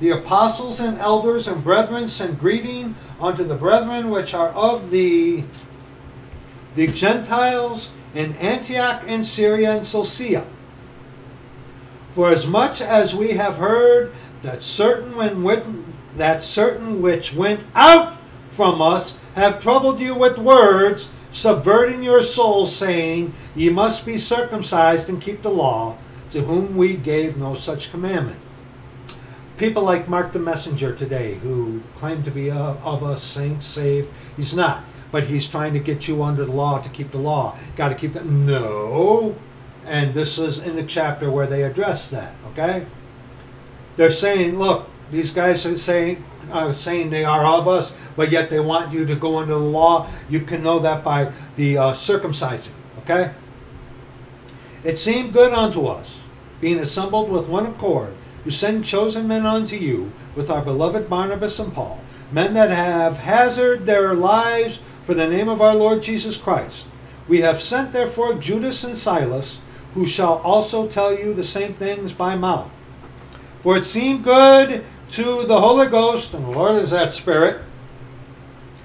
The apostles and elders and brethren send greeting unto the brethren which are of the Gentiles in Antioch and Syria and Cilicia. For as much as we have heard that certain which went out from us have troubled you with words, subverting your souls, saying, Ye must be circumcised and keep the law, to whom we gave no such commandment. People like Mark the Messenger today, who claim to be of us, saints, saved. He's not. But he's trying to get you under the law to keep the law. Got to keep that. No. And this is in the chapter where they address that. Okay? They're saying, look, these guys are saying they are of us, but yet they want you to go under the law. You can know that by the circumcising. Okay? It seemed good unto us, being assembled with one accord, to send chosen men unto you with our beloved Barnabas and Paul, men that have hazarded their lives for the name of our Lord Jesus Christ. We have sent therefore Judas and Silas, who shall also tell you the same things by mouth. For it seemed good to the Holy Ghost, and the Lord is that Spirit,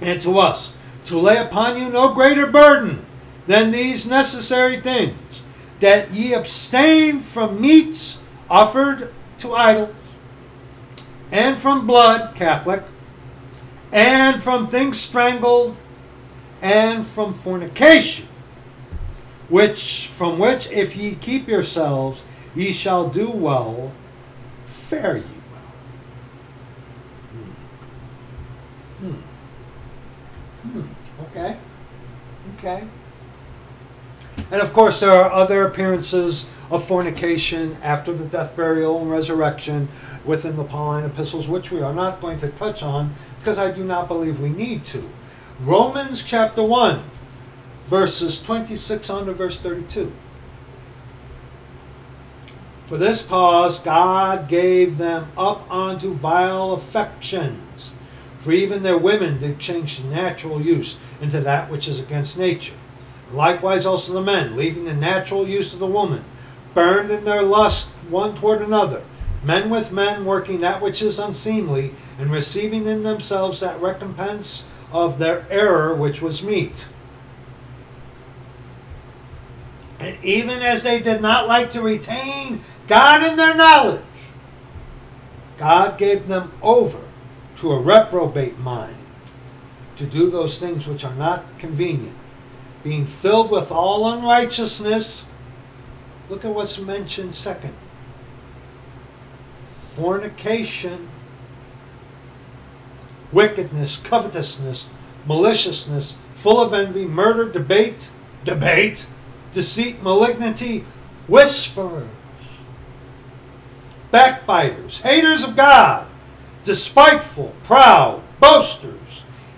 and to us, to lay upon you no greater burden than these necessary things, that ye abstain from meats offered to idols, and from blood, Catholic, and from things strangled, and from fornication, from which if ye keep yourselves, ye shall do well, fare ye well. Okay. Okay. And of course there are other appearances of fornication after the death, burial, and resurrection within the Pauline epistles, which we are not going to touch on because I do not believe we need to. Romans chapter 1, verses 26 on to verse 32. For this cause God gave them up unto vile affections, for even their women did change natural use into that which is against nature. Likewise also the men, leaving the natural use of the woman, burned in their lust one toward another, men with men, working that which is unseemly, and receiving in themselves that recompense of their error which was meet. And even as they did not like to retain God in their knowledge, God gave them over to a reprobate mind, to do those things which are not convenient, being filled with all unrighteousness. Look at what's mentioned second. Fornication, wickedness, covetousness, maliciousness, full of envy, murder, debate, deceit, malignity, whisperers, backbiters, haters of God, despiteful, proud, boasters,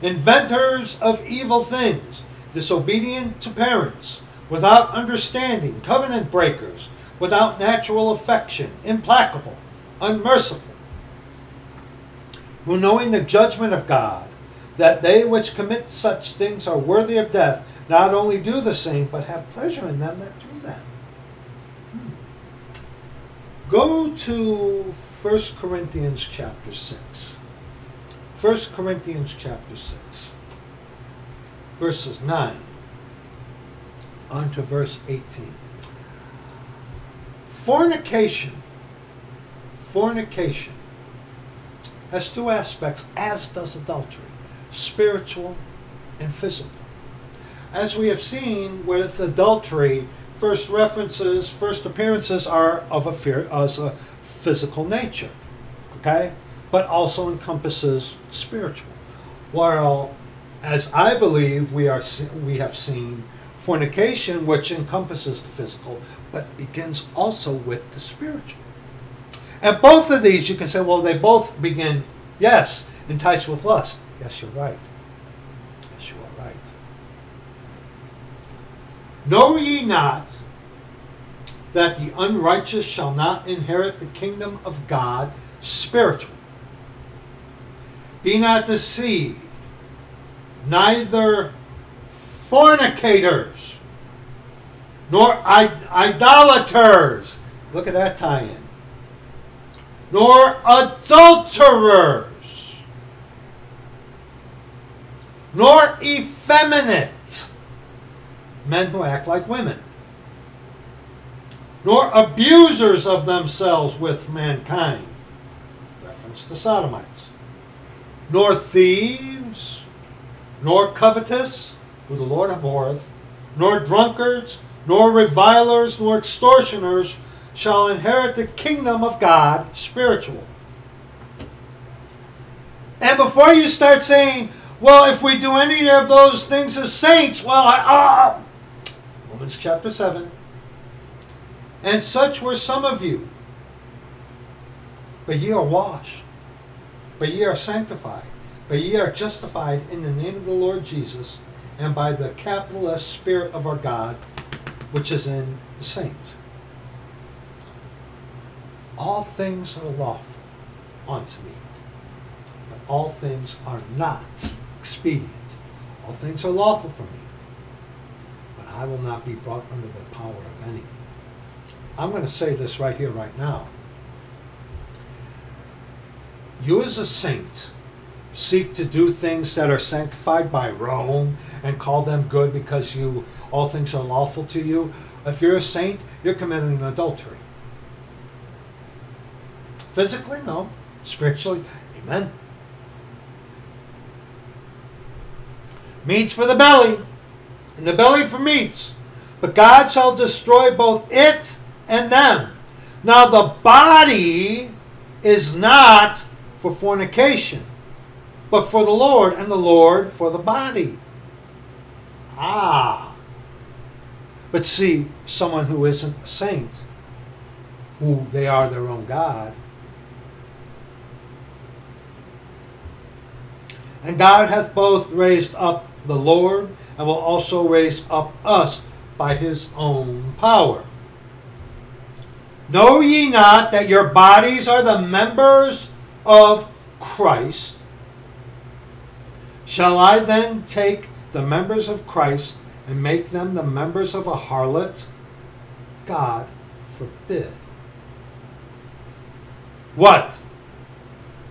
inventors of evil things, disobedient to parents, without understanding, covenant breakers, without natural affection, implacable, unmerciful, who knowing the judgment of God, that they which commit such things are worthy of death, not only do the same, but have pleasure in them that do them. Go to 1 Corinthians chapter 6. 1 Corinthians chapter 6, verses 9 on to verse 18. Fornication has two aspects, as does adultery, spiritual and physical. As we have seen with adultery, first references, first appearances are of a physical nature, okay? But also encompasses spiritual. While, as I believe, we have seen fornication, which encompasses the physical, but begins also with the spiritual. And both of these, you can say, well, they both begin, yes, enticed with lust. Yes, you're right. Yes, you are right. Know ye not that the unrighteous shall not inherit the kingdom of God spiritual? Be not deceived, neither fornicators, nor idolaters. Look at that tie-in. Nor adulterers, nor effeminate, men who act like women, nor abusers of themselves with mankind, reference to sodomites, nor thieves, nor covetous, who the Lord abhorreth, nor drunkards, nor revilers, nor extortioners, shall inherit the kingdom of God spiritual. And before you start saying, well, if we do any of those things as saints, well, Romans chapter 7. And such were some of you. But ye are washed. But ye are sanctified. But ye are justified in the name of the Lord Jesus and by the capital S Spirit of our God, which is in the saints. All things are lawful unto me, but all things are not expedient. All things are lawful for me, but I will not be brought under the power of any. I'm going to say this right here, right now. You as a saint seek to do things that are sanctified by Rome and call them good because you, all things are lawful to you. If you're a saint, you're committing adultery. Physically, no. Spiritually, amen. Meats for the belly, and the belly for meats. But God shall destroy both it and them. Now the body is not for fornication, but for the Lord, and the Lord for the body. Ah. But see, someone who isn't a saint, who they are their own God, and God hath both raised up the Lord, and will also raise up us by his own power. Know ye not that your bodies are the members of Christ? Shall I then take the members of Christ and make them the members of a harlot? God forbid. What?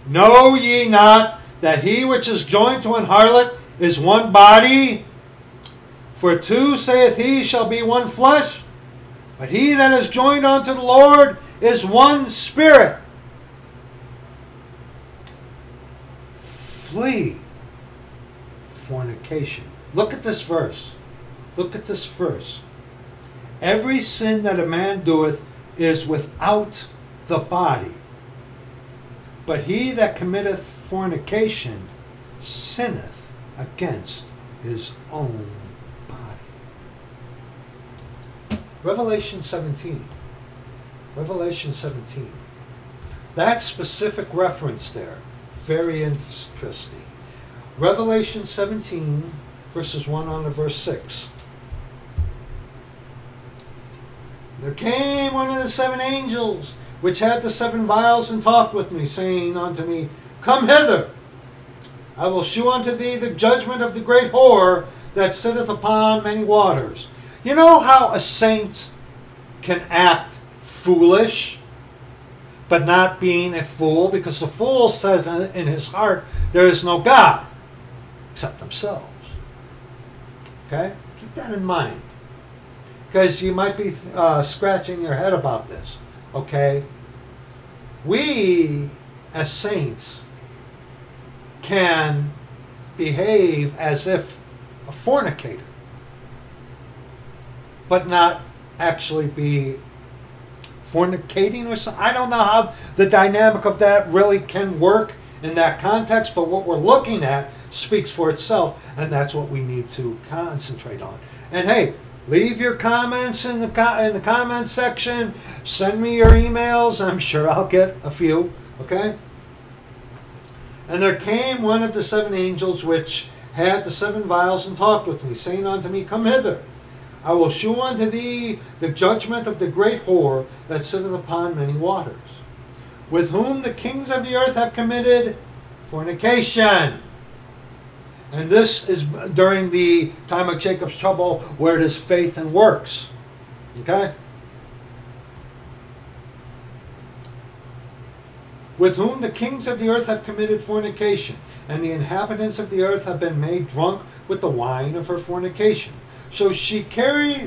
Know ye not that he which is joined to an harlot is one body? For two, saith he, shall be one flesh. But he that is joined unto the Lord is one spirit. Flee fornication. Look at this verse. Look at this verse. Every sin that a man doeth is without the body. But he that committeth fornication sinneth against his own body. Revelation 17. Revelation 17. That specific reference there, very interesting. Revelation 17, verses 1 on to verse 6. There came one of the seven angels, which had the seven vials, and talked with me, saying unto me, Come hither, I will shew unto thee the judgment of the great whore that sitteth upon many waters. You know how a saint can act foolish, but not being a fool, because the fool says in his heart, there is no God except themselves. Okay? Keep that in mind, because you might be scratching your head about this. Okay? We, as saints, can behave as if a fornicator, but not actually be fornicating or something. I don't know how the dynamic of that really can work in that context, but what we're looking at speaks for itself, and that's what we need to concentrate on. And hey, leave your comments in the comment section. Send me your emails. I'm sure I'll get a few. Okay? And there came one of the seven angels which had the seven vials and talked with me, saying unto me, Come hither. I will shew unto thee the judgment of the great whore that sitteth upon many waters, with whom the kings of the earth have committed fornication. And this is during the time of Jacob's trouble, where it is faith and works. Okay? With whom the kings of the earth have committed fornication, and the inhabitants of the earth have been made drunk with the wine of her fornication. So he carried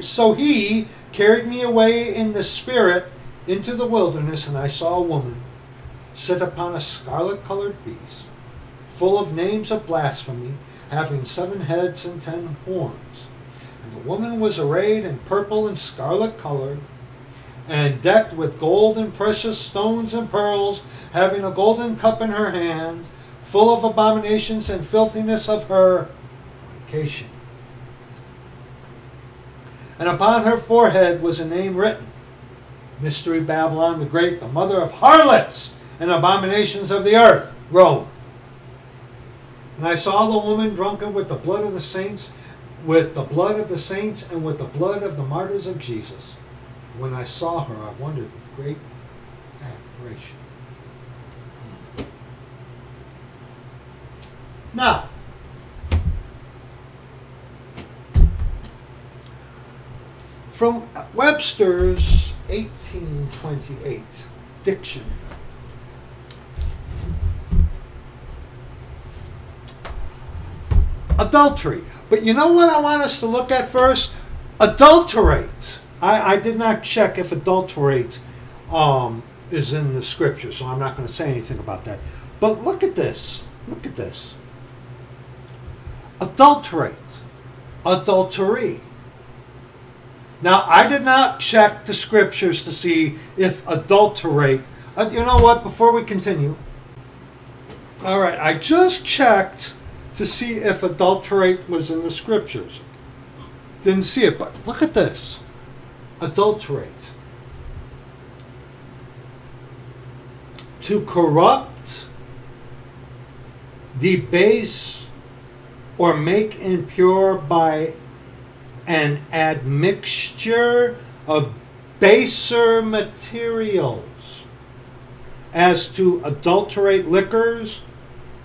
me away in the spirit into the wilderness, and I saw a woman sit upon a scarlet-colored beast, full of names of blasphemy, having 7 heads and 10 horns. And the woman was arrayed in purple and scarlet color, and decked with gold and precious stones and pearls, having a golden cup in her hand, full of abominations and filthiness of her fornication. And upon her forehead was a name written, Mystery Babylon the Great, the mother of harlots and abominations of the earth, Rome. And I saw the woman drunken with the blood of the saints, and with the blood of the martyrs of Jesus. When I saw her, I wondered with great admiration. Now, from Webster's 1828 dictionary, adultery. But you know what I want us to look at first? Adulterate. I did not check if adulterate is in the scripture, so I'm not going to say anything about that. But look at this. Look at this. Adulterate. Adultery. Now, I did not check the scriptures to see if adulterate... you know what? Before we continue... All right, I just checked to see if adulterate was in the scriptures. Didn't see it, but look at this. Adulterate. To corrupt, debase, or make impure by an admixture of baser materials, as to adulterate liquors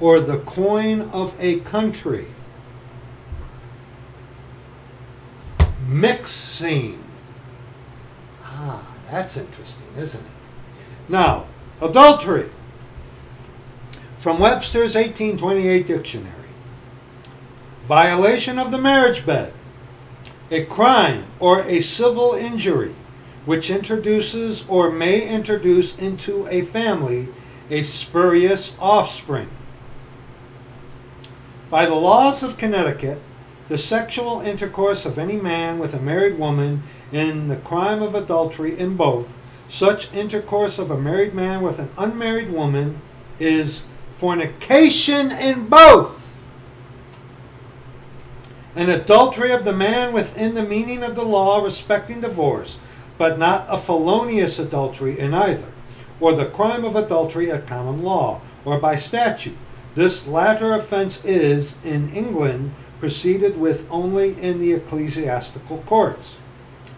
or the coin of a country. mixing. Ah, that's interesting, isn't it? Now, adultery. From Webster's 1828 dictionary. Violation of the marriage bed. A crime or a civil injury which introduces or may introduce into a family a spurious offspring. By the laws of Connecticut, the sexual intercourse of any man with a married woman in the crime of adultery in both, such intercourse of a married man with an unmarried woman is fornication in both. An adultery of the man within the meaning of the law respecting divorce, but not a felonious adultery in either, or the crime of adultery at common law, or by statute. This latter offense is, in England, proceeded with only in the ecclesiastical courts.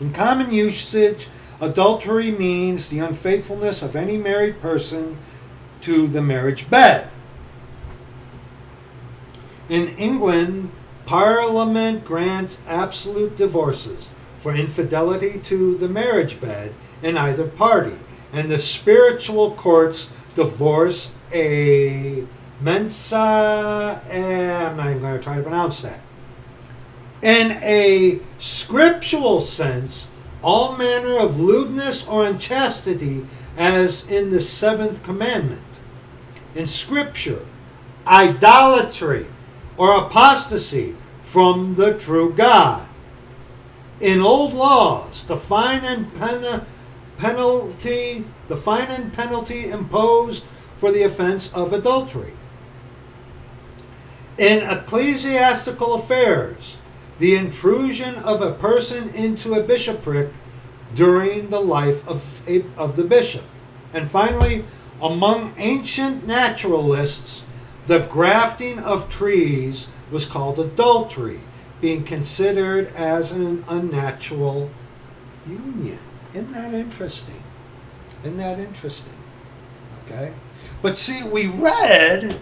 In common usage, adultery means the unfaithfulness of any married person to the marriage bed. In England, Parliament grants absolute divorces for infidelity to the marriage bed in either party, and the spiritual courts divorce a mensa, I'm not even going to try to pronounce that. In a scriptural sense, all manner of lewdness or unchastity, as in the 7th commandment. In Scripture, idolatry or apostasy from the true God. In old laws, the fine and penalty imposed for the offense of adultery. In ecclesiastical affairs, the intrusion of a person into a bishopric during the life of the bishop. And finally, among ancient naturalists, the grafting of trees was called adultery, being considered as an unnatural union. Isn't that interesting? Isn't that interesting? Okay? But see, we read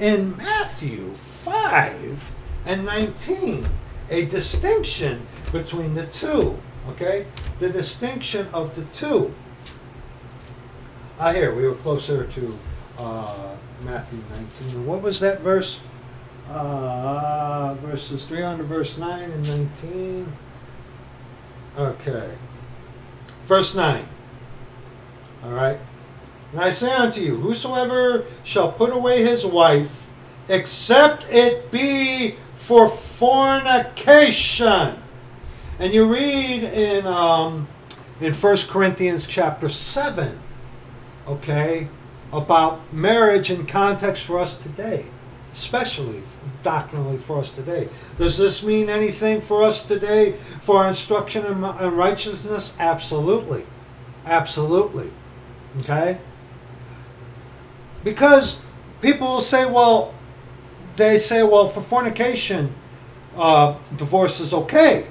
in Matthew 5 and 19 a distinction between the two. Okay? The distinction of the two. Ah, here, we were closer to Matthew 19. And what was that verse? Verses 3 on to verse 9 and 19. Okay. Verse 9. All right. And I say unto you, whosoever shall put away his wife, except it be for fornication. And you read in 1 Corinthians chapter 7, okay, about marriage in context for us today, especially doctrinally for us today. Does this mean anything for us today for our instruction in righteousness? Absolutely. Absolutely. Okay? Because people will say, well, they say, well, for fornication, divorce is okay.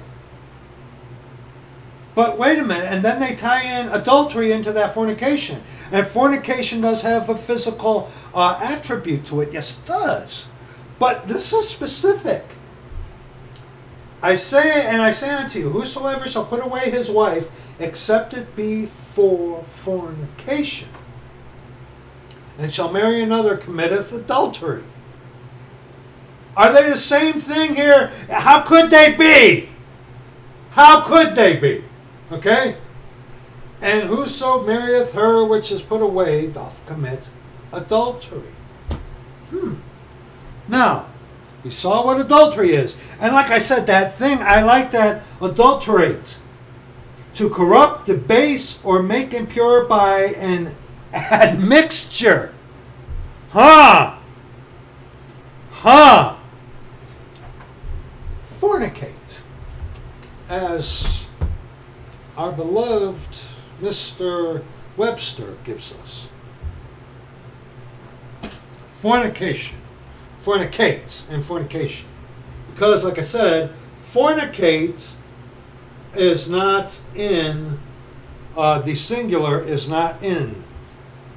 But wait a minute, and then they tie in adultery into that fornication. And fornication does have a physical attribute to it. Yes, it does. But this is specific. I say unto you, whosoever shall put away his wife, except it be for fornication, and shall marry another, committeth adultery. Are they the same thing here? How could they be? How could they be? Okay? And whoso marrieth her which is put away doth commit adultery. Now, we saw what adultery is. And like I said, that thing, I like that, adulterate. To corrupt, debase, or make impure by an admixture. Huh? Huh? Fornicate. As our beloved Mr. Webster gives us. Fornication. Fornicate and fornication. Because, like I said, fornicate is not in, the singular is not in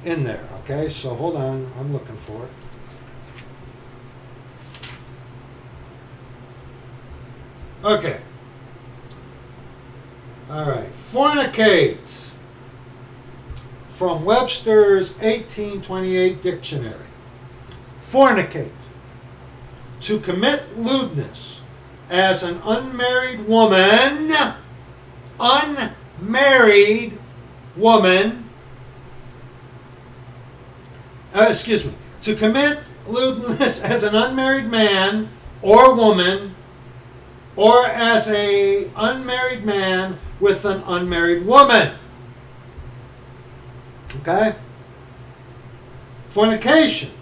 there. Okay, so hold on, I'm looking for it. Okay, All right, fornicate, from Webster's 1828 dictionary. Fornicate, to commit lewdness as an unmarried woman, to commit lewdness as an unmarried man or woman, or as an unmarried man with an unmarried woman. Okay? Fornication,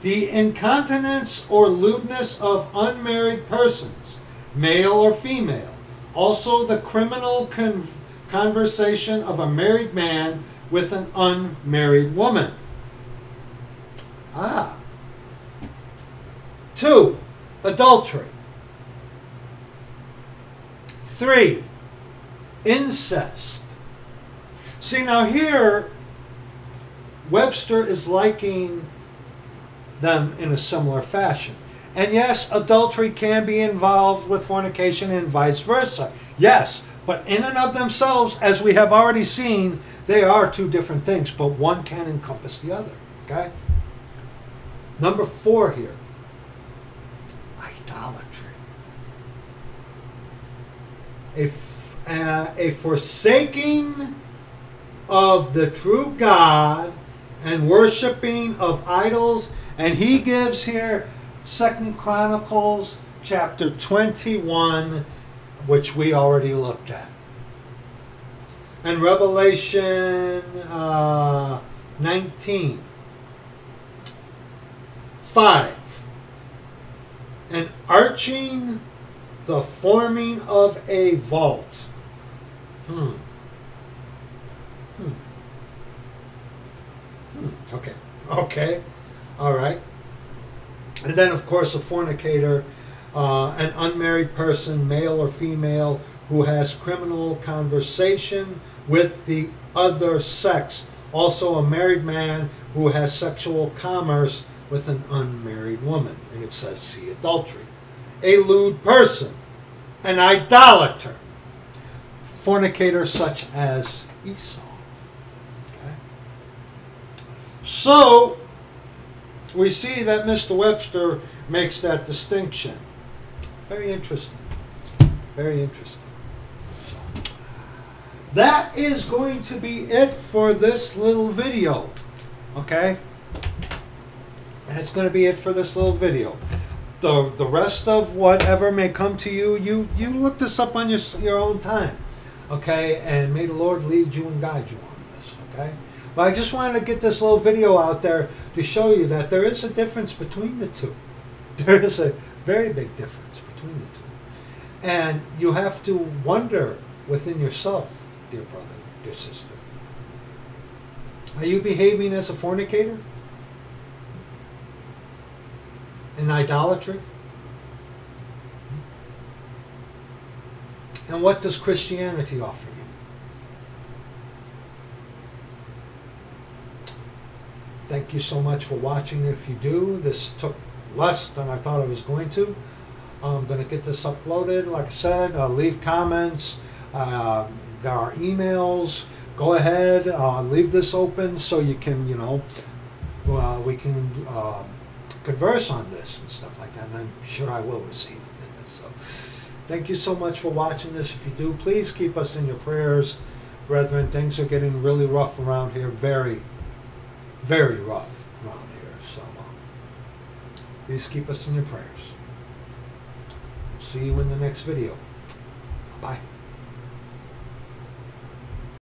the incontinence or lewdness of unmarried persons, male or female. Also the criminal conversation of a married man with an unmarried woman. Ah. 2. Adultery. 3. Incest. See, now here, Webster is liking them in a similar fashion. And yes, adultery can be involved with fornication and vice versa. Yes, but in and of themselves, as we have already seen, they are two different things, but one can encompass the other. Okay? Number 4 here, idolatry. A forsaking of the true God and worshiping of idols. And he gives here 2 Chronicles chapter 21, which we already looked at. And Revelation 19. 5. An arching, the forming of a vault. Okay. All right. And then, of course, a fornicator, an unmarried person, male or female, who has criminal conversation with the other sex. Also a married man who has sexual commerce with an unmarried woman. And it says, see, adultery. A lewd person, an idolater, fornicator such as Esau. Okay? So, we see that Mr. Webster makes that distinction. Very interesting. Very interesting. So, that is going to be it for this little video. Okay? That's going to be it for this little video. The rest of whatever may come to you, you look this up on your own time. Okay? And may the Lord lead you and guide you on this. Okay? But I just wanted to get this little video out there to show you that there is a difference between the two. There is a very big difference between the two. And you have to wonder within yourself, dear brother, dear sister. Are you behaving as a fornicator? In idolatry? And what does Christianity offer you? Thank you so much for watching. If you do, this took less than I thought I was going to. I'm going to get this uploaded. Like I said, leave comments. There are emails. Go ahead, leave this open so you can, you know, we can converse on this and stuff like that. And I'm sure I will receive it. So, thank you so much for watching this. If you do, please keep us in your prayers, brethren. Things are getting really rough around here. Very rough around here, so please keep us in your prayers. See you in the next video. Bye.